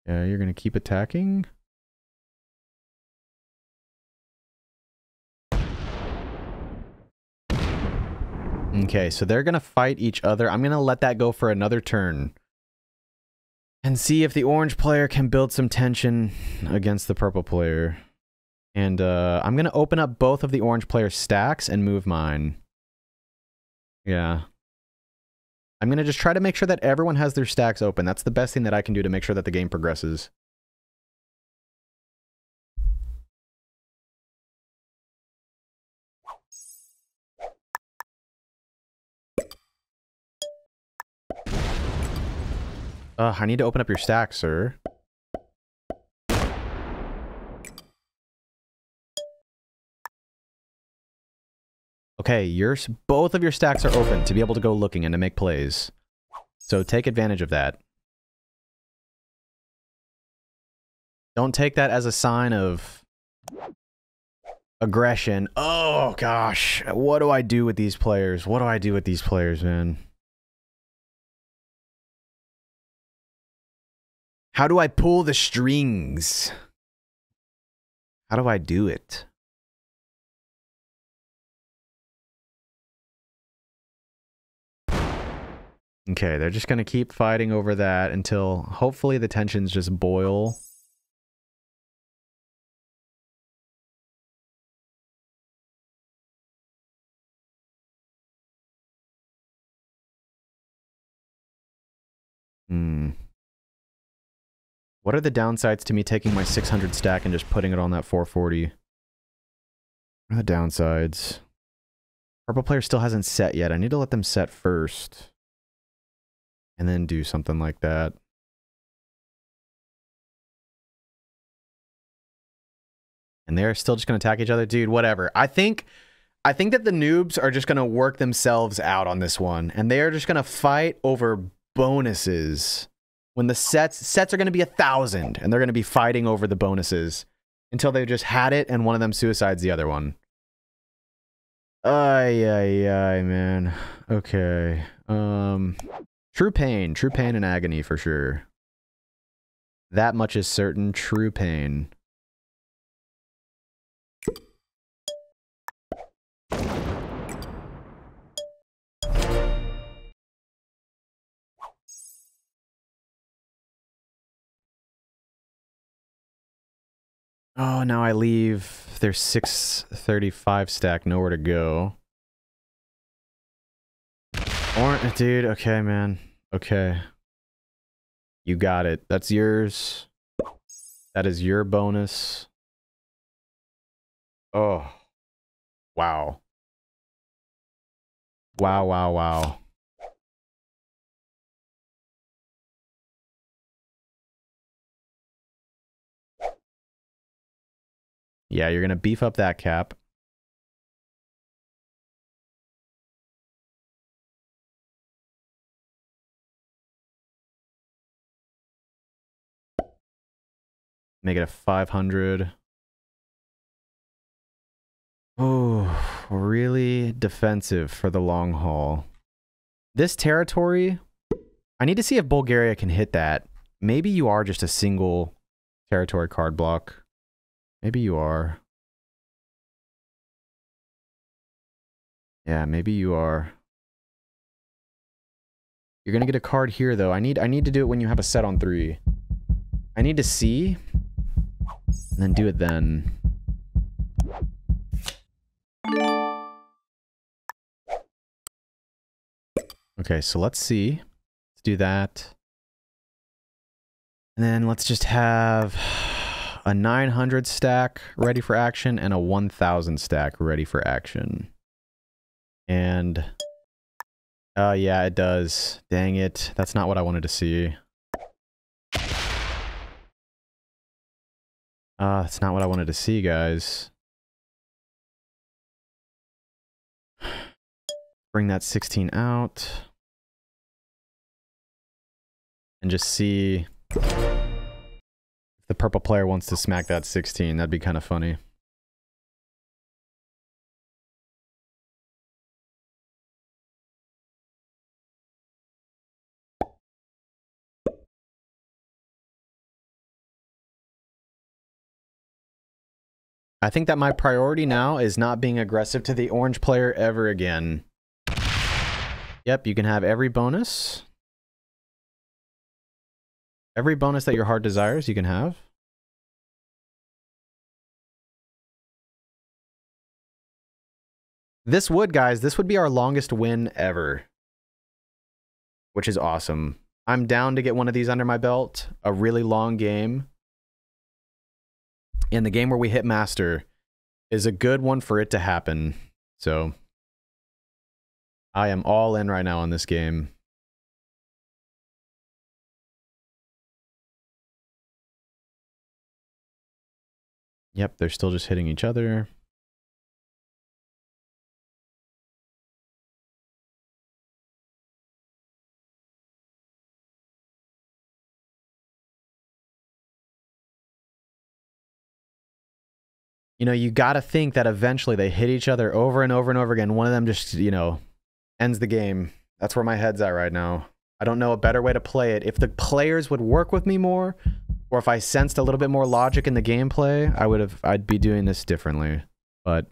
Yeah, you're gonna keep attacking. Okay, so they're going to fight each other. I'm going to let that go for another turn. And see if the orange player can build some tension against the purple player. And uh, I'm going to open up both of the orange player's stacks and move mine. Yeah. I'm going to just try to make sure that everyone has their stacks open. That's the best thing that I can do to make sure that the game progresses. Uh, I need to open up your stack, sir. Okay, your, both of your stacks are open to be able to go looking and to make plays. So take advantage of that. Don't take that as a sign of aggression. Oh, gosh. What do I do with these players? What do I do with these players, man? How do I pull the strings? How do I do it? Okay, they're just going to keep fighting over that until hopefully the tensions just boil. Hmm. What are the downsides to me taking my six hundred stack and just putting it on that four forty? What are the downsides? Purple player still hasn't set yet. I need to let them set first. And then do something like that. And they're still just going to attack each other. Dude, whatever. I think, I think that the noobs are just going to work themselves out on this one. And they are just going to fight over bonuses. When the sets, sets are going to be a thousand, and they're going to be fighting over the bonuses until they've just had it, and one of them suicides the other one. Ay, ay, ay, man. Okay. Um, true pain. True pain and agony for sure. That much is certain. True pain. Oh, now I leave their six thirty-five stack nowhere to go. Orange, dude, okay, man. Okay. You got it. That's yours. That is your bonus. Oh. Wow. Wow, wow, wow. Yeah, you're going to beef up that cap. Make it a five hundred. Oh, really defensive for the long haul. This territory, I need to see if Bulgaria can hit that. Maybe you are just a single territory card block. Maybe you are. Yeah, maybe you are. You're going to get a card here, though. I need, I need to do it when you have a set on three. I need to see... and then do it then. Okay, so let's see. Let's do that. And then let's just have a nine hundred stack ready for action and a one thousand stack ready for action. And... Uh, yeah, it does. Dang it. That's not what I wanted to see. Uh, that's not what I wanted to see, guys. Bring that sixteen out. And just see if the purple player wants to smack that sixteen. That'd be kind of funny. I think that my priority now is not being aggressive to the orange player ever again. Yep, you can have every bonus. Every bonus that your heart desires, you can have. This would, guys, this would be our longest win ever. Which is awesome. I'm down to get one of these under my belt. A really long game. And the game where we hit master is a good one for it to happen. So I am all in right now on this game. Yep, they're still just hitting each other. You know, you gotta think that eventually they hit each other over and over and over again. One of them just, you know, ends the game. That's where my head's at right now. I don't know a better way to play it. If the players would work with me more, or if I sensed a little bit more logic in the gameplay, I would have, I'd be doing this differently. But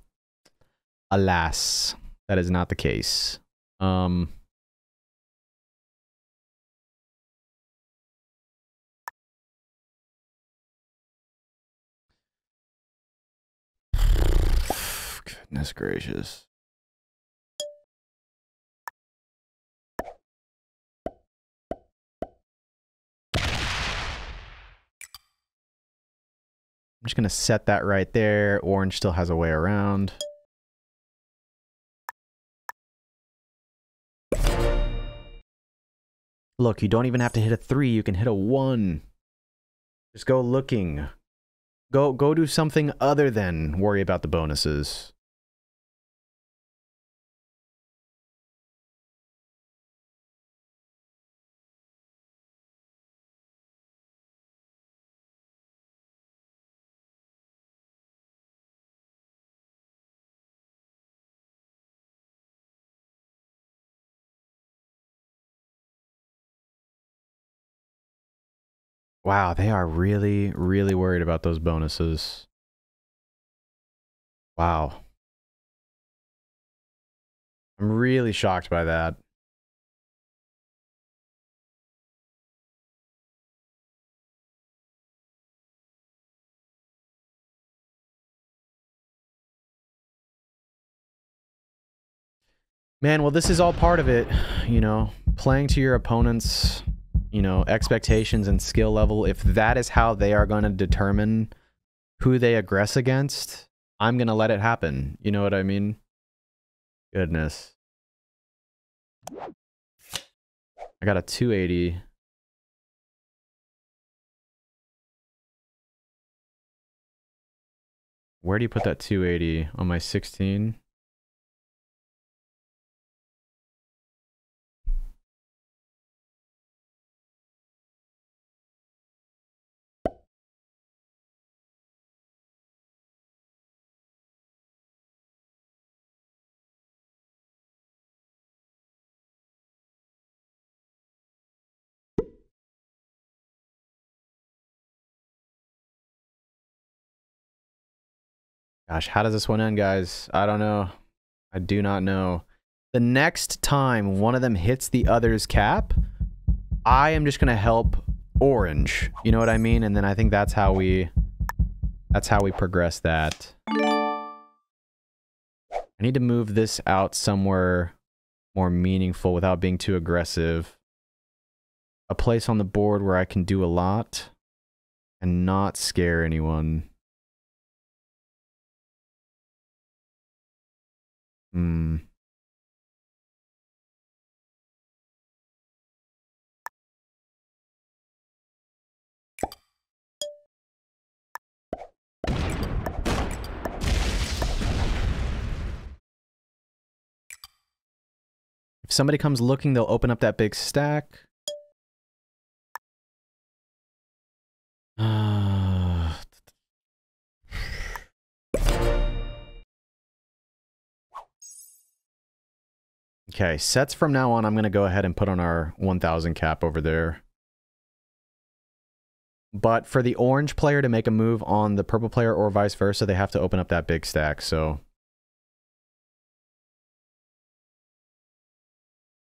alas, that is not the case. Um... Goodness gracious. I'm just going to set that right there. Orange still has a way around. Look, you don't even have to hit a three. You can hit a one. Just go looking. Go, go do something other than worry about the bonuses. Wow, they are really, really worried about those bonuses. Wow. I'm really shocked by that. Man, well, this is all part of it, you know, playing to your opponent's, you know, expectations and skill level. If that is how they are going to determine who they aggress against, I'm going to let it happen. You know what I mean? Goodness. I got a two eighty. Where do you put that two eighty? On my sixteen? Gosh, how does this one end, guys? I don't know. I do not know. The next time one of them hits the other's cap, I am just going to help orange. You know what I mean? And then I think that's how we, that's how we progress that. I need to move this out somewhere more meaningful without being too aggressive. A place on the board where I can do a lot and not scare anyone. Hmm. If somebody comes looking, they'll open up that big stack. Uh, Okay, sets from now on, I'm going to go ahead and put on our one thousand cap over there. But for the orange player to make a move on the purple player or vice versa, they have to open up that big stack, so...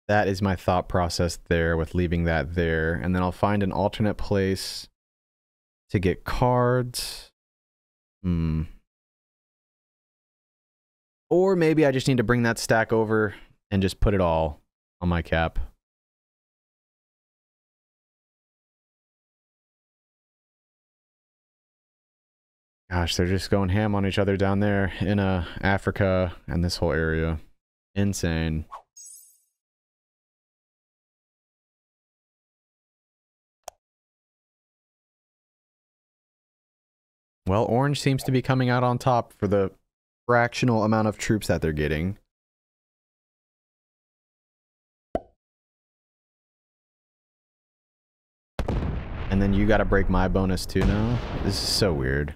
That is my thought process there with leaving that there. And then I'll find an alternate place to get cards. Hmm. Or maybe I just need to bring that stack over... and just put it all on my cap. Gosh, they're just going ham on each other down there in uh, Africa and this whole area. Insane. Well, orange seems to be coming out on top for the fractional amount of troops that they're getting. And then you gotta break my bonus too now? This is so weird.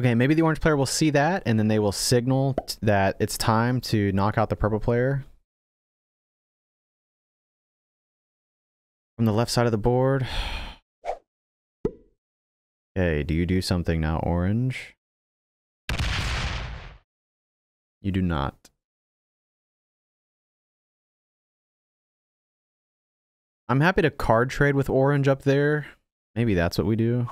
Okay, maybe the orange player will see that, and then they will signal that it's time to knock out the purple player. From the left side of the board. Okay, do you do something now, orange? You do not. I'm happy to card trade with orange up there. Maybe that's what we do.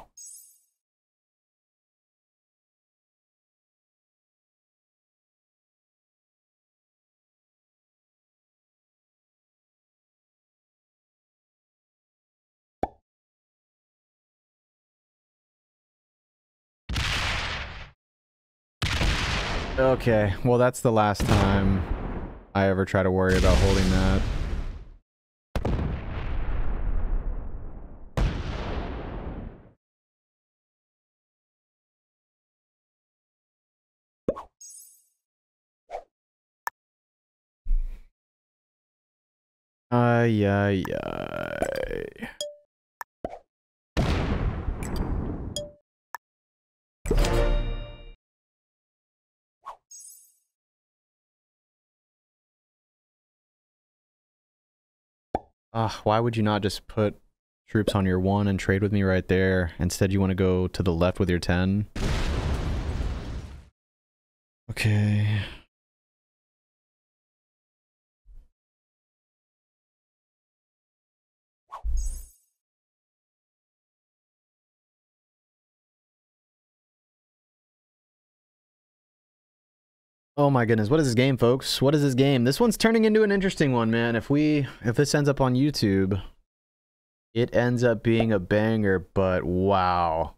Okay, well that's the last time I ever try to worry about holding that. Ay, ay, ay. Ugh, why would you not just put troops on your one and trade with me right there? Instead, you want to go to the left with your ten? Okay. Oh my goodness, what is this game, folks? What is this game? This one's turning into an interesting one, man. If we, if this ends up on YouTube, it ends up being a banger, but wow.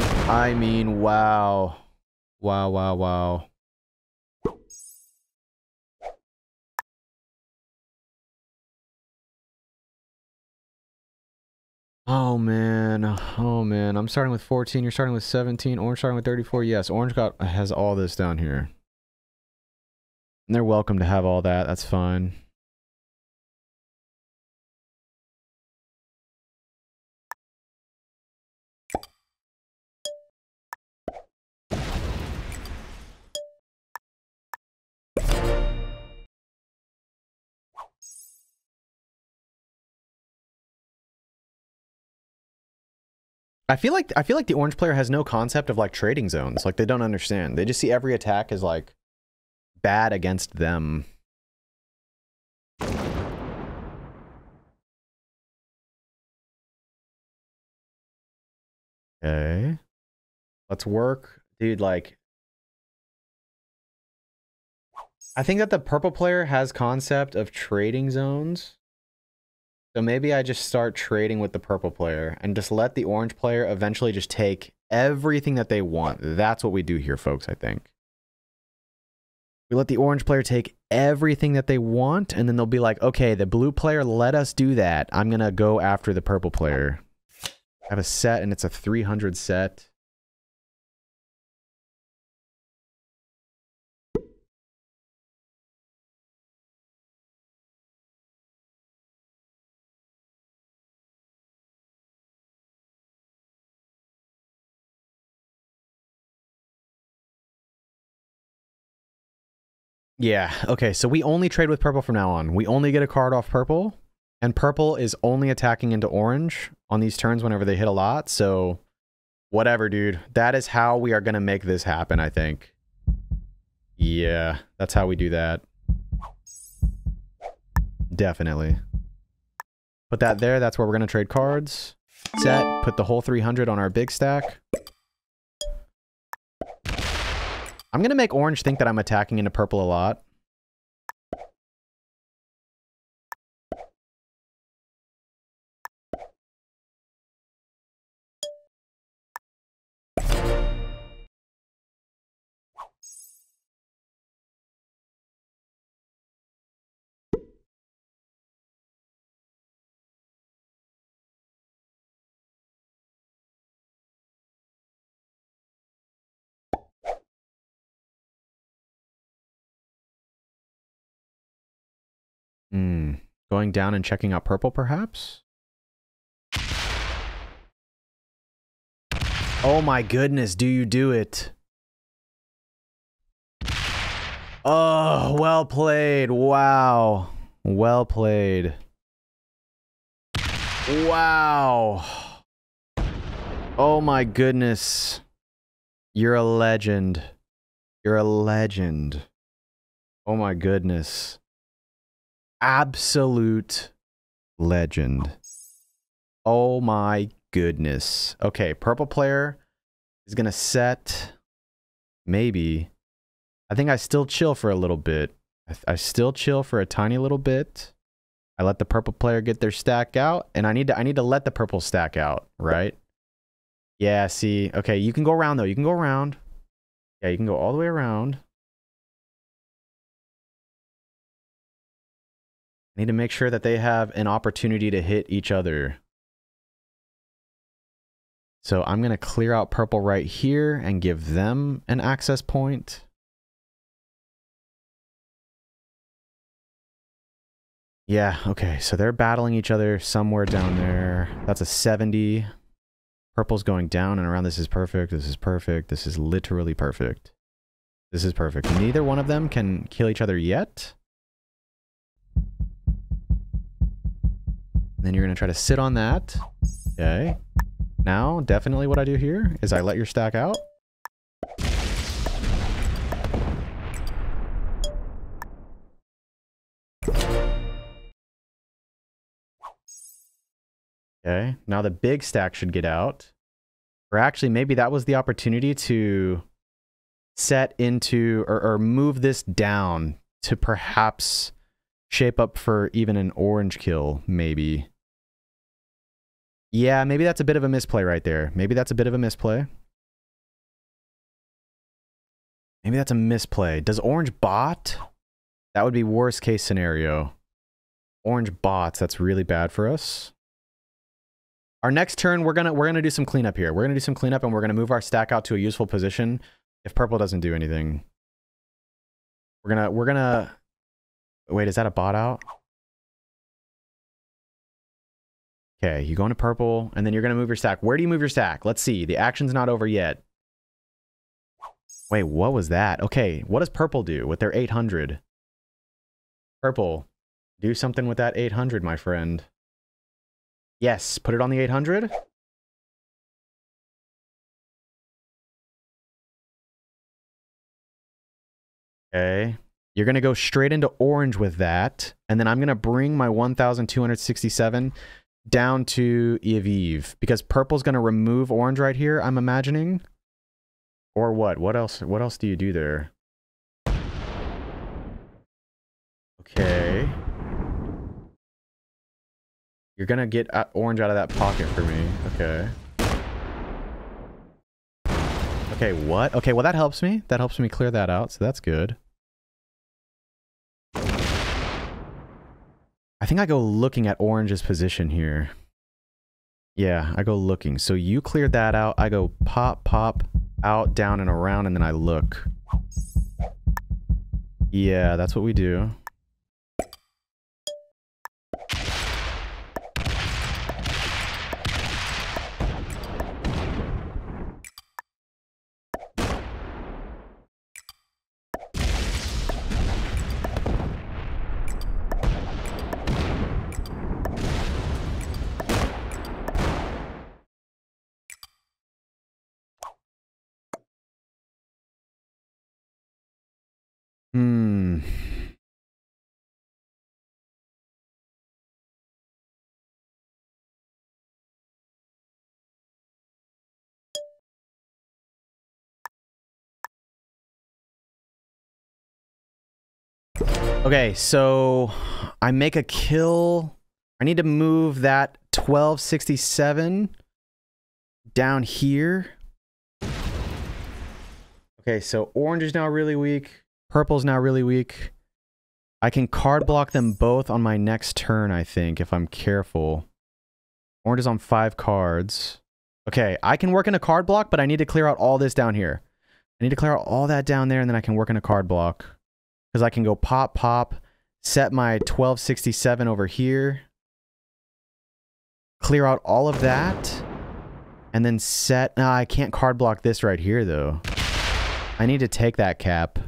I mean, wow. Wow, wow, wow. Oh man, oh man. I'm starting with fourteen, you're starting with seventeen, Orange starting with thirty-four. Yes, Orange got has all this down here. And they're welcome to have all that, that's fine. I feel like I feel like the Orange player has no concept of like trading zones. Like they don't understand. They just see every attack as like bad against them. Okay. Let's work. Dude, like I think that the purple player has concept of trading zones. So maybe I just start trading with the purple player and just let the orange player eventually just take everything that they want. That's what we do here, folks, I think. We let the orange player take everything that they want, and then they'll be like, okay, the blue player let us do that. I'm going to go after the purple player. I have a set, and it's a three hundred set. Yeah, okay, so we only trade with purple from now on. We only get a card off purple, and purple is only attacking into orange on these turns whenever they hit a lot, so whatever, dude. That is how we are going to make this happen, I think. Yeah, that's how we do that. Definitely. Put that there, that's where we're going to trade cards. Set, put the whole three hundred on our big stack. I'm going to make orange think that I'm attacking into purple a lot. Hmm. Going down and checking out purple, perhaps? Oh my goodness, do you do it? Oh, well played. Wow. Well played. Wow. Oh my goodness. You're a legend. You're a legend. Oh my goodness. Absolute legend. Oh my goodness. Okay, purple player is gonna set. Maybe. I think I still chill for a little bit. I, I still chill for a tiny little bit. I let the purple player get their stack out, and I need to I need to let the purple stack out, right? Yeah, see. Okay, you can go around though. You can go around. Yeah, you can go all the way around. Need to make sure that they have an opportunity to hit each other. So I'm going to clear out purple right here and give them an access point. Yeah, okay, so they're battling each other somewhere down there. That's a seventy. Purple's going down and around. This is perfect. This is perfect. This is literally perfect. This is perfect. Neither one of them can kill each other yet. Then you're going to try to sit on that. Okay. Now, definitely what I do here is I let your stack out. Okay. Now the big stack should get out. Or actually, maybe that was the opportunity to set into or, or move this down to perhaps shape up for even an orange kill, maybe. Yeah, maybe that's a bit of a misplay right there. Maybe that's a bit of a misplay. Maybe that's a misplay. Does orange bot? That would be worst case scenario. Orange bots, that's really bad for us. Our next turn, we're gonna we're gonna do some cleanup here. We're gonna do some cleanup and we're gonna move our stack out to a useful position if purple doesn't do anything. We're gonna we're gonna wait, is that a bot out? Okay, you go into purple and then you're gonna move your stack. Where do you move your stack? Let's see. The action's not over yet. Wait, what was that? Okay, what does purple do with their eight hundred? Purple, do something with that eight hundred, my friend. Yes, put it on the eight hundred. Okay, you're going to go straight into orange with that, and then I'm going to bring my one thousand two hundred sixty-seven down to Yviv, because purple's going to remove orange right here, I'm imagining. Or what? What else? What else do you do there? Okay. You're going to get orange out of that pocket for me. Okay. Okay, what? Okay, well that helps me. That helps me clear that out, so that's good. I think I go looking at orange's position here. Yeah, I go looking. So you cleared that out. I go pop, pop, out, down, and around, and then I look. Yeah, that's what we do. Hmm. Okay, so I make a kill. I need to move that twelve sixty-seven down here. Okay, so orange is now really weak. Purple's now really weak. I can card block them both on my next turn, I think, if I'm careful. Orange is on five cards. Okay, I can work in a card block, but I need to clear out all this down here. I need to clear out all that down there, and then I can work in a card block. Because I can go pop, pop, set my twelve sixty-seven over here. Clear out all of that. And then set... Nah, I can't card block this right here, though. I need to take that cap.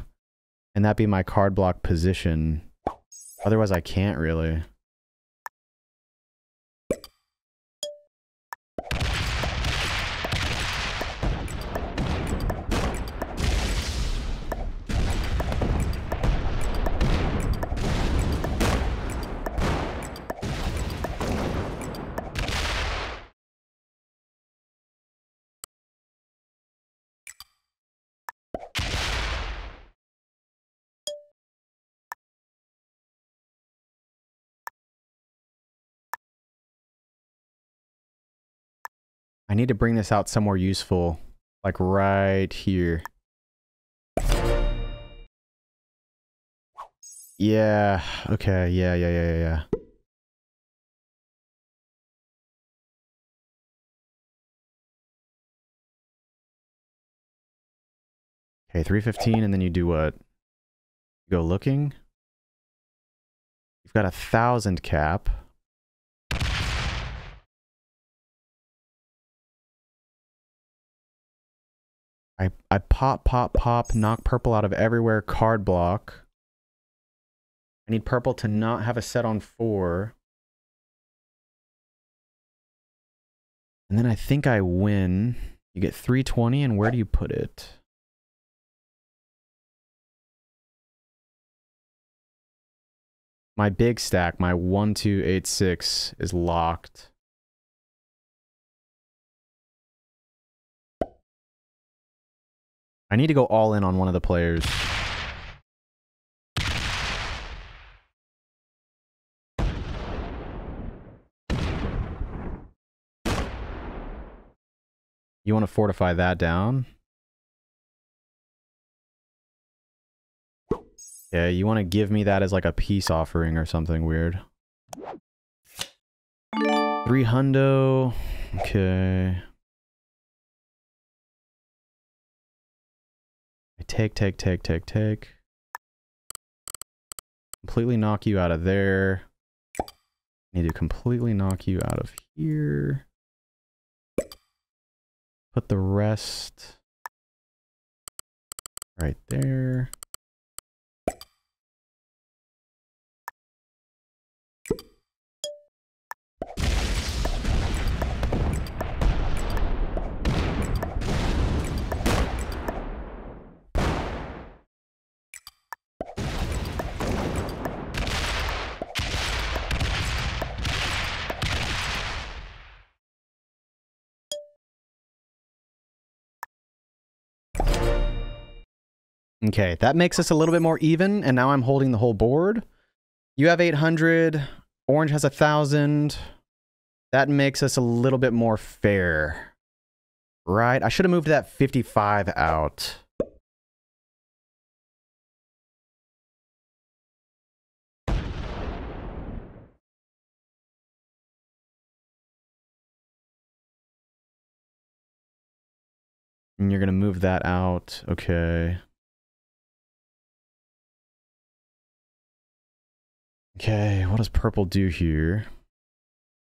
And that'd be my card block position. Otherwise, I can't really. I need to bring this out somewhere useful, like right here. Yeah, okay, yeah, yeah, yeah, yeah. Okay, three fifteen, and then you do what? You go looking. You've got a thousand cap. I, I pop, pop, pop, knock purple out of everywhere, card block. I need purple to not have a set on four. And then I think I win. You get three twenty, and where do you put it? My big stack, my one two eight six, is locked. I need to go all in on one of the players. You want to fortify that down? Yeah, you want to give me that as like a peace offering or something weird. Three hundo. Okay. I take, take, take, take, take. Completely knock you out of there. Need to completely knock you out of here. Put the rest right there. Okay, that makes us a little bit more even, and now I'm holding the whole board. You have eight hundred, orange has one thousand. That makes us a little bit more fair. Right? I should have moved that fifty-five out. And you're going to move that out. Okay. Okay, what does purple do here?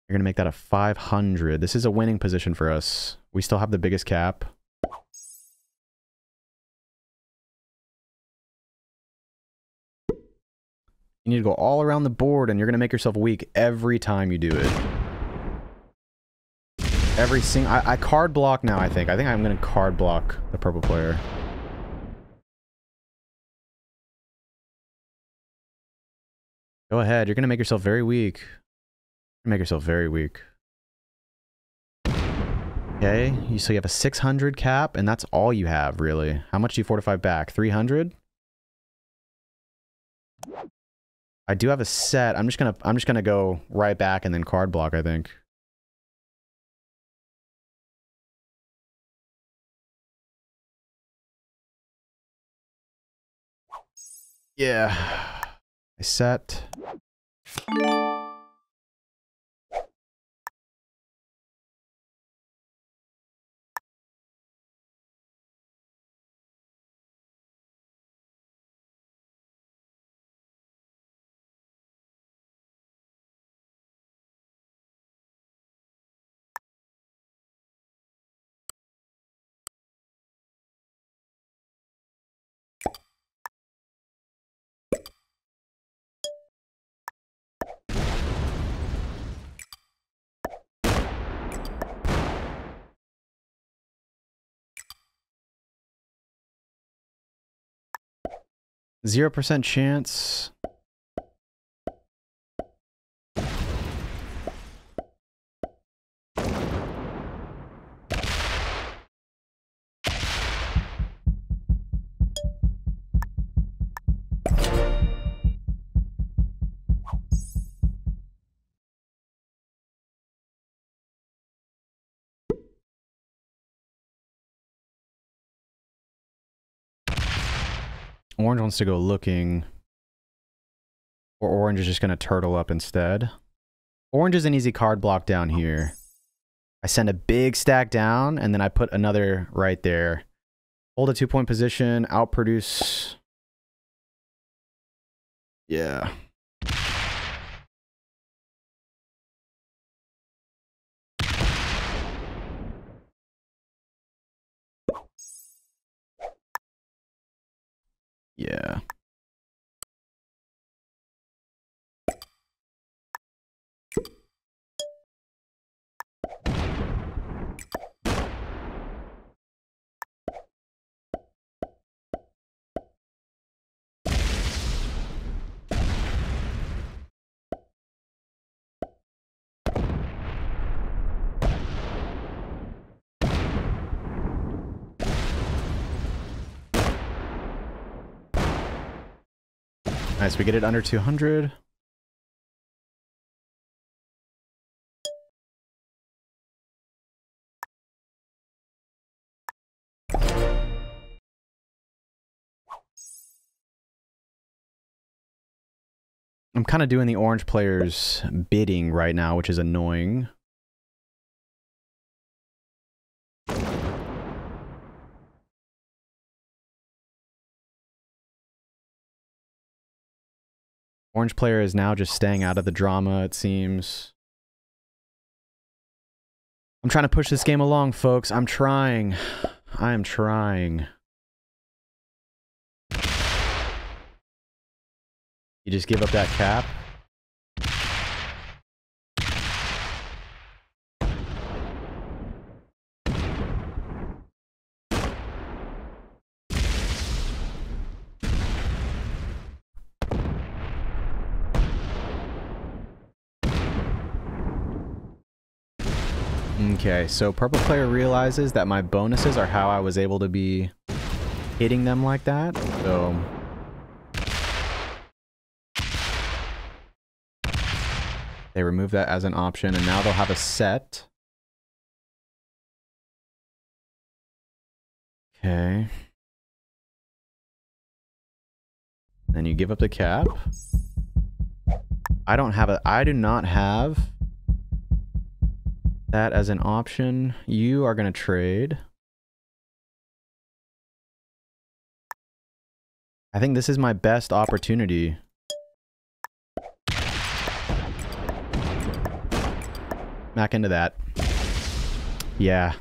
You're gonna make that a five hundred. This is a winning position for us. We still have the biggest cap. You need to go all around the board and you're gonna make yourself weak every time you do it. Every single... I, I card block now, I think. I think I'm gonna card block the purple player. Go ahead, you're gonna make yourself very weak. You're gonna make yourself very weak. Okay, you, so you have a six hundred cap, and that's all you have, really. How much do you fortify back? three hundred? I do have a set. I'm just gonna, I'm just gonna go right back and then card block, I think. Yeah. I set. Zero percent chance. Orange wants to go looking, or orange is just going to turtle up instead. Orange is an easy card block down here. I send a big stack down, and then I put another right there. Hold a two-point position, outproduce. Yeah. Yeah. Nice, we get it under two hundred. I'm kind of doing the orange player's bidding right now, which is annoying. Orange player is now just staying out of the drama, it seems. I'm trying to push this game along, folks. I'm trying. I am trying. You just give up that cap. Okay, so purple player realizes that my bonuses are how I was able to be hitting them like that, so... they remove that as an option, and now they'll have a set. Okay. Then you give up the cap. I don't have a... I do not have that as an option. You are going to trade. I think this is my best opportunity. Back into that. Yeah.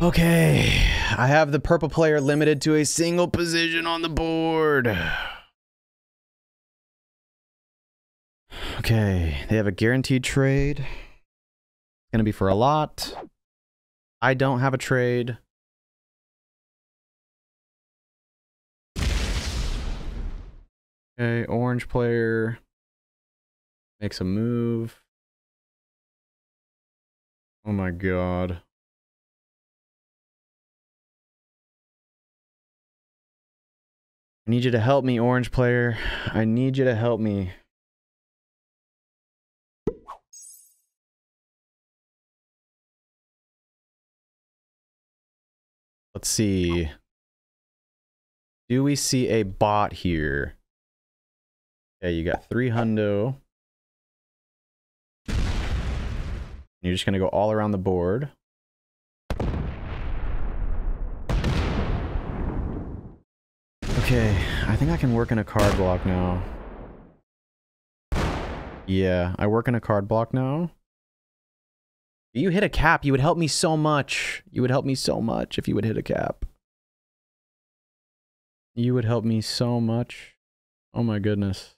Okay. I have the purple player limited to a single position on the board. Okay, they have a guaranteed trade. It's gonna be for a lot. I don't have a trade. Okay, orange player makes a move. Oh my god. I need you to help me, orange player. I need you to help me. Let's see. Do we see a bot here? Okay, you got three hundo. You're just gonna go all around the board. Okay, I think I can work in a card block now. Yeah, I work in a card block now. You hit a cap, you would help me so much. You would help me so much if you would hit a cap. You would help me so much. Oh my goodness.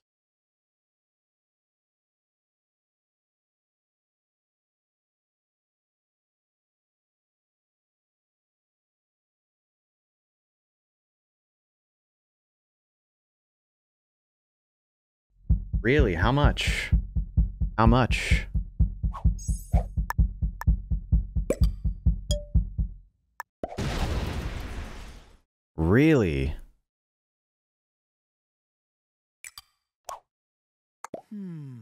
Really? How much? How much? Really? Hmm.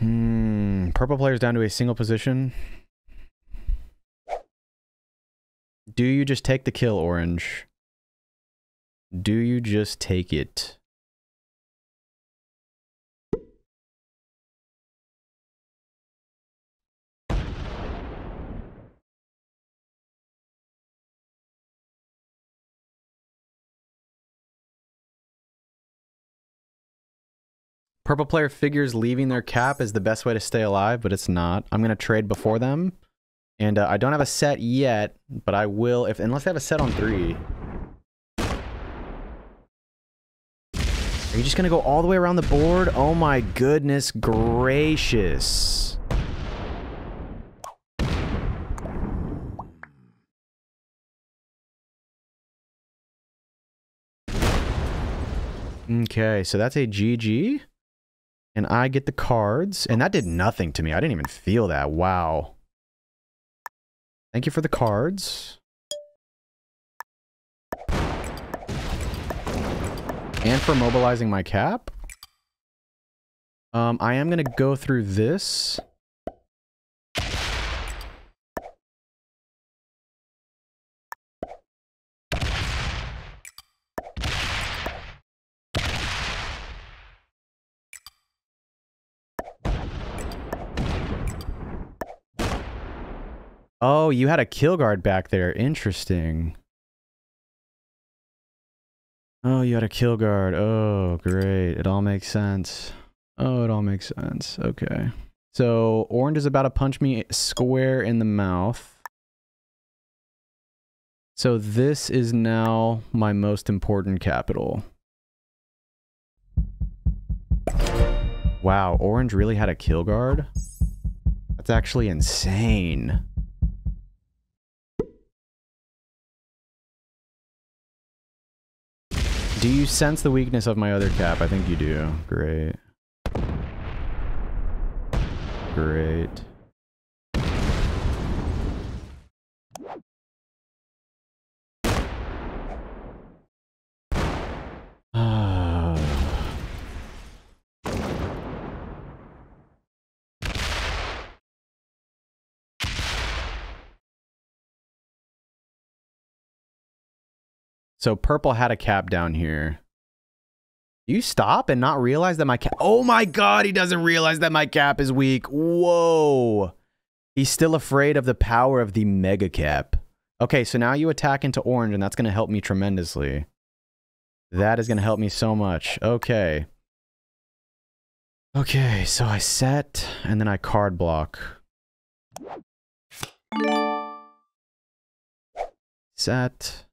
Hmm, purple player's down to a single position. Do you just take the kill, orange? Do you just take it? Purple player figures leaving their cap is the best way to stay alive, but it's not. I'm going to trade before them. And uh, I don't have a set yet, but I will, if unless I have a set on three. Are you just going to go all the way around the board? Oh my goodness gracious. Okay, so that's a G G. And I get the cards. And that did nothing to me. I didn't even feel that. Wow. Thank you for the cards. And for mobilizing my cap. Um, I am going to go through this. Oh, you had a kill guard back there. Interesting. Oh, you had a kill guard. Oh, great. It all makes sense. Oh, it all makes sense. Okay. So, orange is about to punch me square in the mouth. So, this is now my most important capital. Wow, orange really had a kill guard? That's actually insane. Do you sense the weakness of my other cap? I think you do. Great. Great. Uh. So purple had a cap down here. You stop and not realize that my cap... Oh my god, he doesn't realize that my cap is weak. Whoa. He's still afraid of the power of the mega cap. Okay, so now you attack into orange, and that's going to help me tremendously. That is going to help me so much. Okay. Okay, so I set, and then I card block. Set...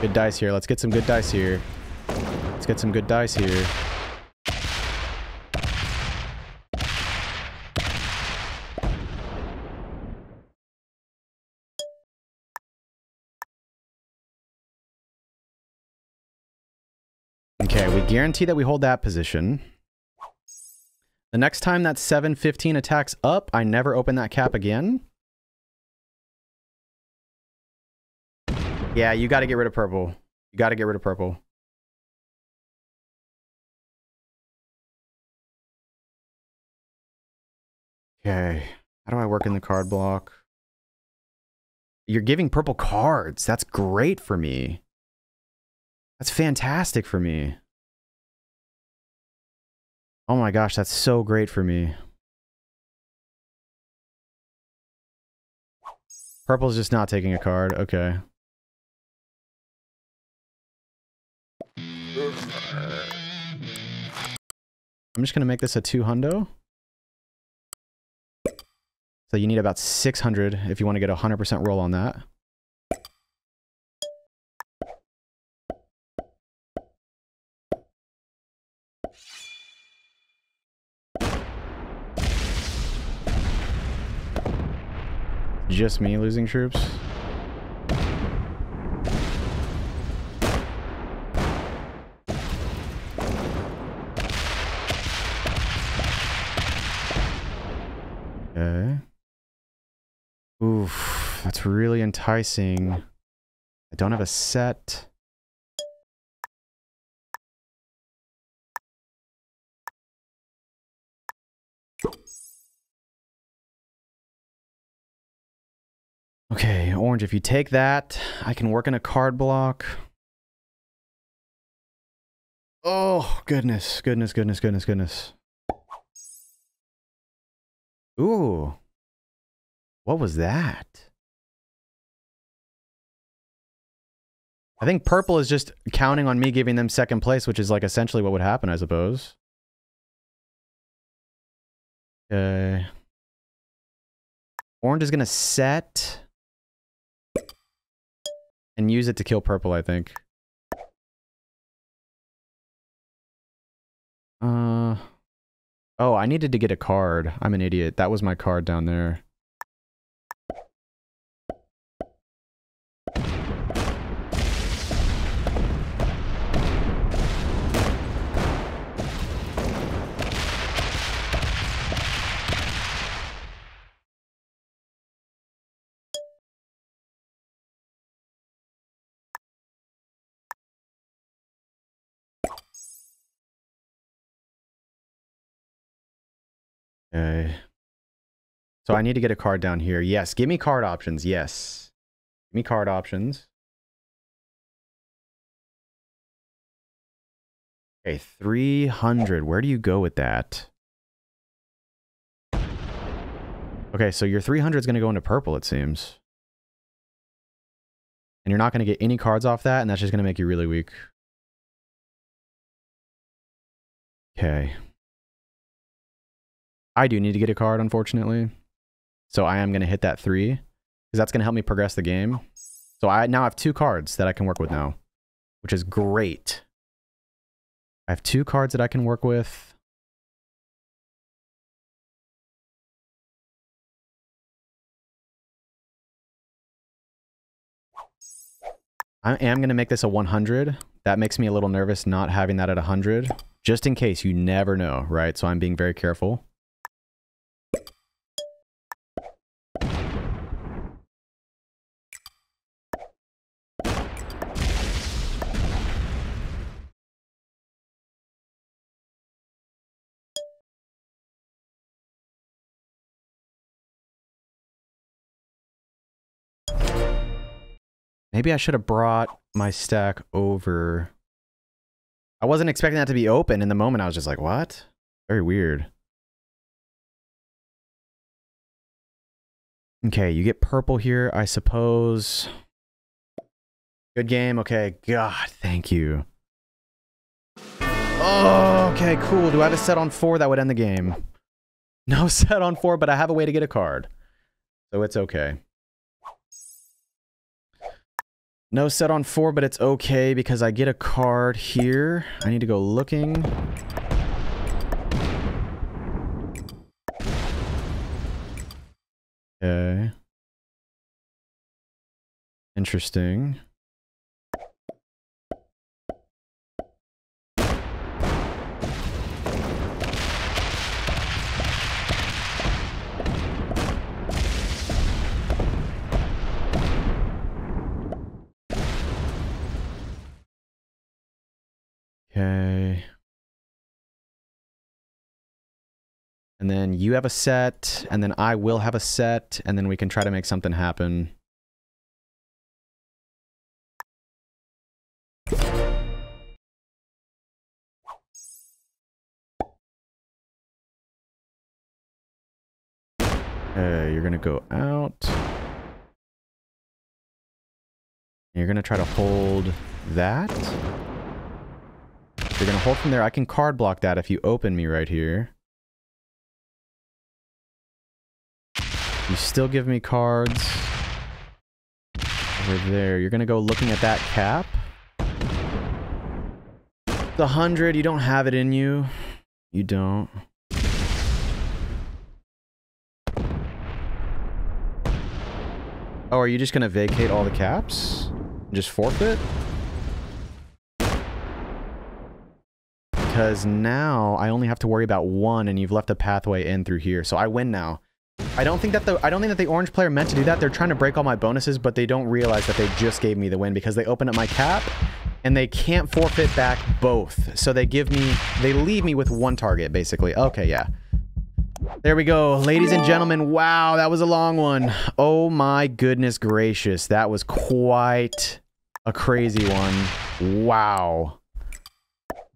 Good dice here. Let's get some good dice here. Let's get some good dice here. Okay, we guarantee that we hold that position. The next time that seven fifteen attacks up, I never open that cap again. Yeah, you got to get rid of purple. You got to get rid of purple. Okay. How do I work in the card block? You're giving purple cards. That's great for me. That's fantastic for me. Oh my gosh, that's so great for me. Purple's just not taking a card. Okay. I'm just going to make this a two hundo. So you need about six hundred if you want to get a one hundred percent roll on that. Just me losing troops. Oof, that's really enticing. I don't have a set. Okay, orange, if you take that, I can work in a card block. Oh, goodness, goodness, goodness, goodness, goodness. Ooh. What was that? I think purple is just counting on me giving them second place, which is like essentially what would happen, I suppose. Okay. Orange is gonna set and use it to kill purple, I think. Uh, oh, I needed to get a card. I'm an idiot. That was my card down there. Okay. So I need to get a card down here. Yes, give me card options. Yes. Give me card options. Okay, three hundred. Where do you go with that? Okay, so your three hundred is going to go into purple, it seems. And you're not going to get any cards off that, and that's just going to make you really weak. Okay. I do need to get a card, unfortunately. So I am going to hit that three, because that's going to help me progress the game. So I now have two cards that I can work with now, which is great. I have two cards that I can work with. I am going to make this a one hundred. That makes me a little nervous not having that at one hundred, just in case. You never know, right? So I'm being very careful. Maybe I should have brought my stack over. I wasn't expecting that to be open in the moment. I was just like, what? Very weird. Okay, you get purple here, I suppose. Good game. Okay, God, thank you. Oh, okay, cool. Do I have a set on four? That would end the game. No set on four, but I have a way to get a card. So it's okay. No set on four, but it's okay because I get a card here. I need to go looking. Okay. Interesting. Okay. And then you have a set, and then I will have a set, and then we can try to make something happen. Okay, you're gonna go out. You're gonna try to hold that. You're going to hold from there. I can card block that if you open me right here. You still give me cards. Over there. You're going to go looking at that cap. The hundred, you don't have it in you. You don't. Oh, are you just going to vacate all the caps? And just forfeit? Because now I only have to worry about one, and you've left a pathway in through here, so I win now. I don't think that the I don't think that the orange player meant to do that. They're trying to break all my bonuses, but they don't realize that they just gave me the win because they open up my cap, and they can't forfeit back both. So they give me they leave me with one target basically. Okay, yeah. There we go, ladies and gentlemen. Wow, that was a long one. Oh my goodness gracious, that was quite a crazy one. Wow.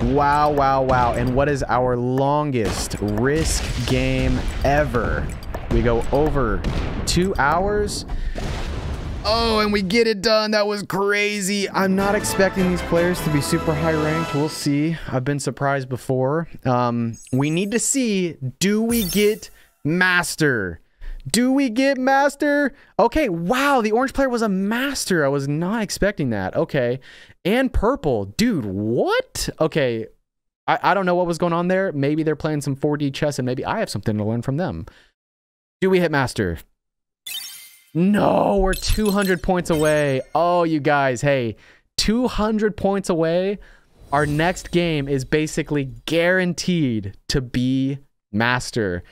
Wow, wow, wow. And what is our longest Risk game ever? We go over two hours. Oh, and we get it done. That was crazy. I'm not expecting these players to be super high ranked. We'll see. I've been surprised before. Um, we need to see, do we get master? Do we get master? Okay, wow, the orange player was a master. I was not expecting that. Okay, and purple. Dude, what? Okay, I, I don't know what was going on there. Maybe they're playing some four D chess, and maybe I have something to learn from them. Do we hit master? No, we're two hundred points away. Oh, you guys, hey, two hundred points away. Our next game is basically guaranteed to be master.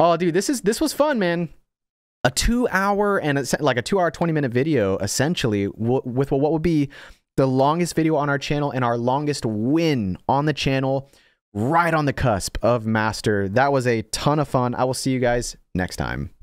Oh, dude, this is this was fun, man. A two-hour and a, like a two-hour, twenty-minute video, essentially, w with what would be the longest video on our channel and our longest win on the channel, right on the cusp of master. That was a ton of fun. I will see you guys next time.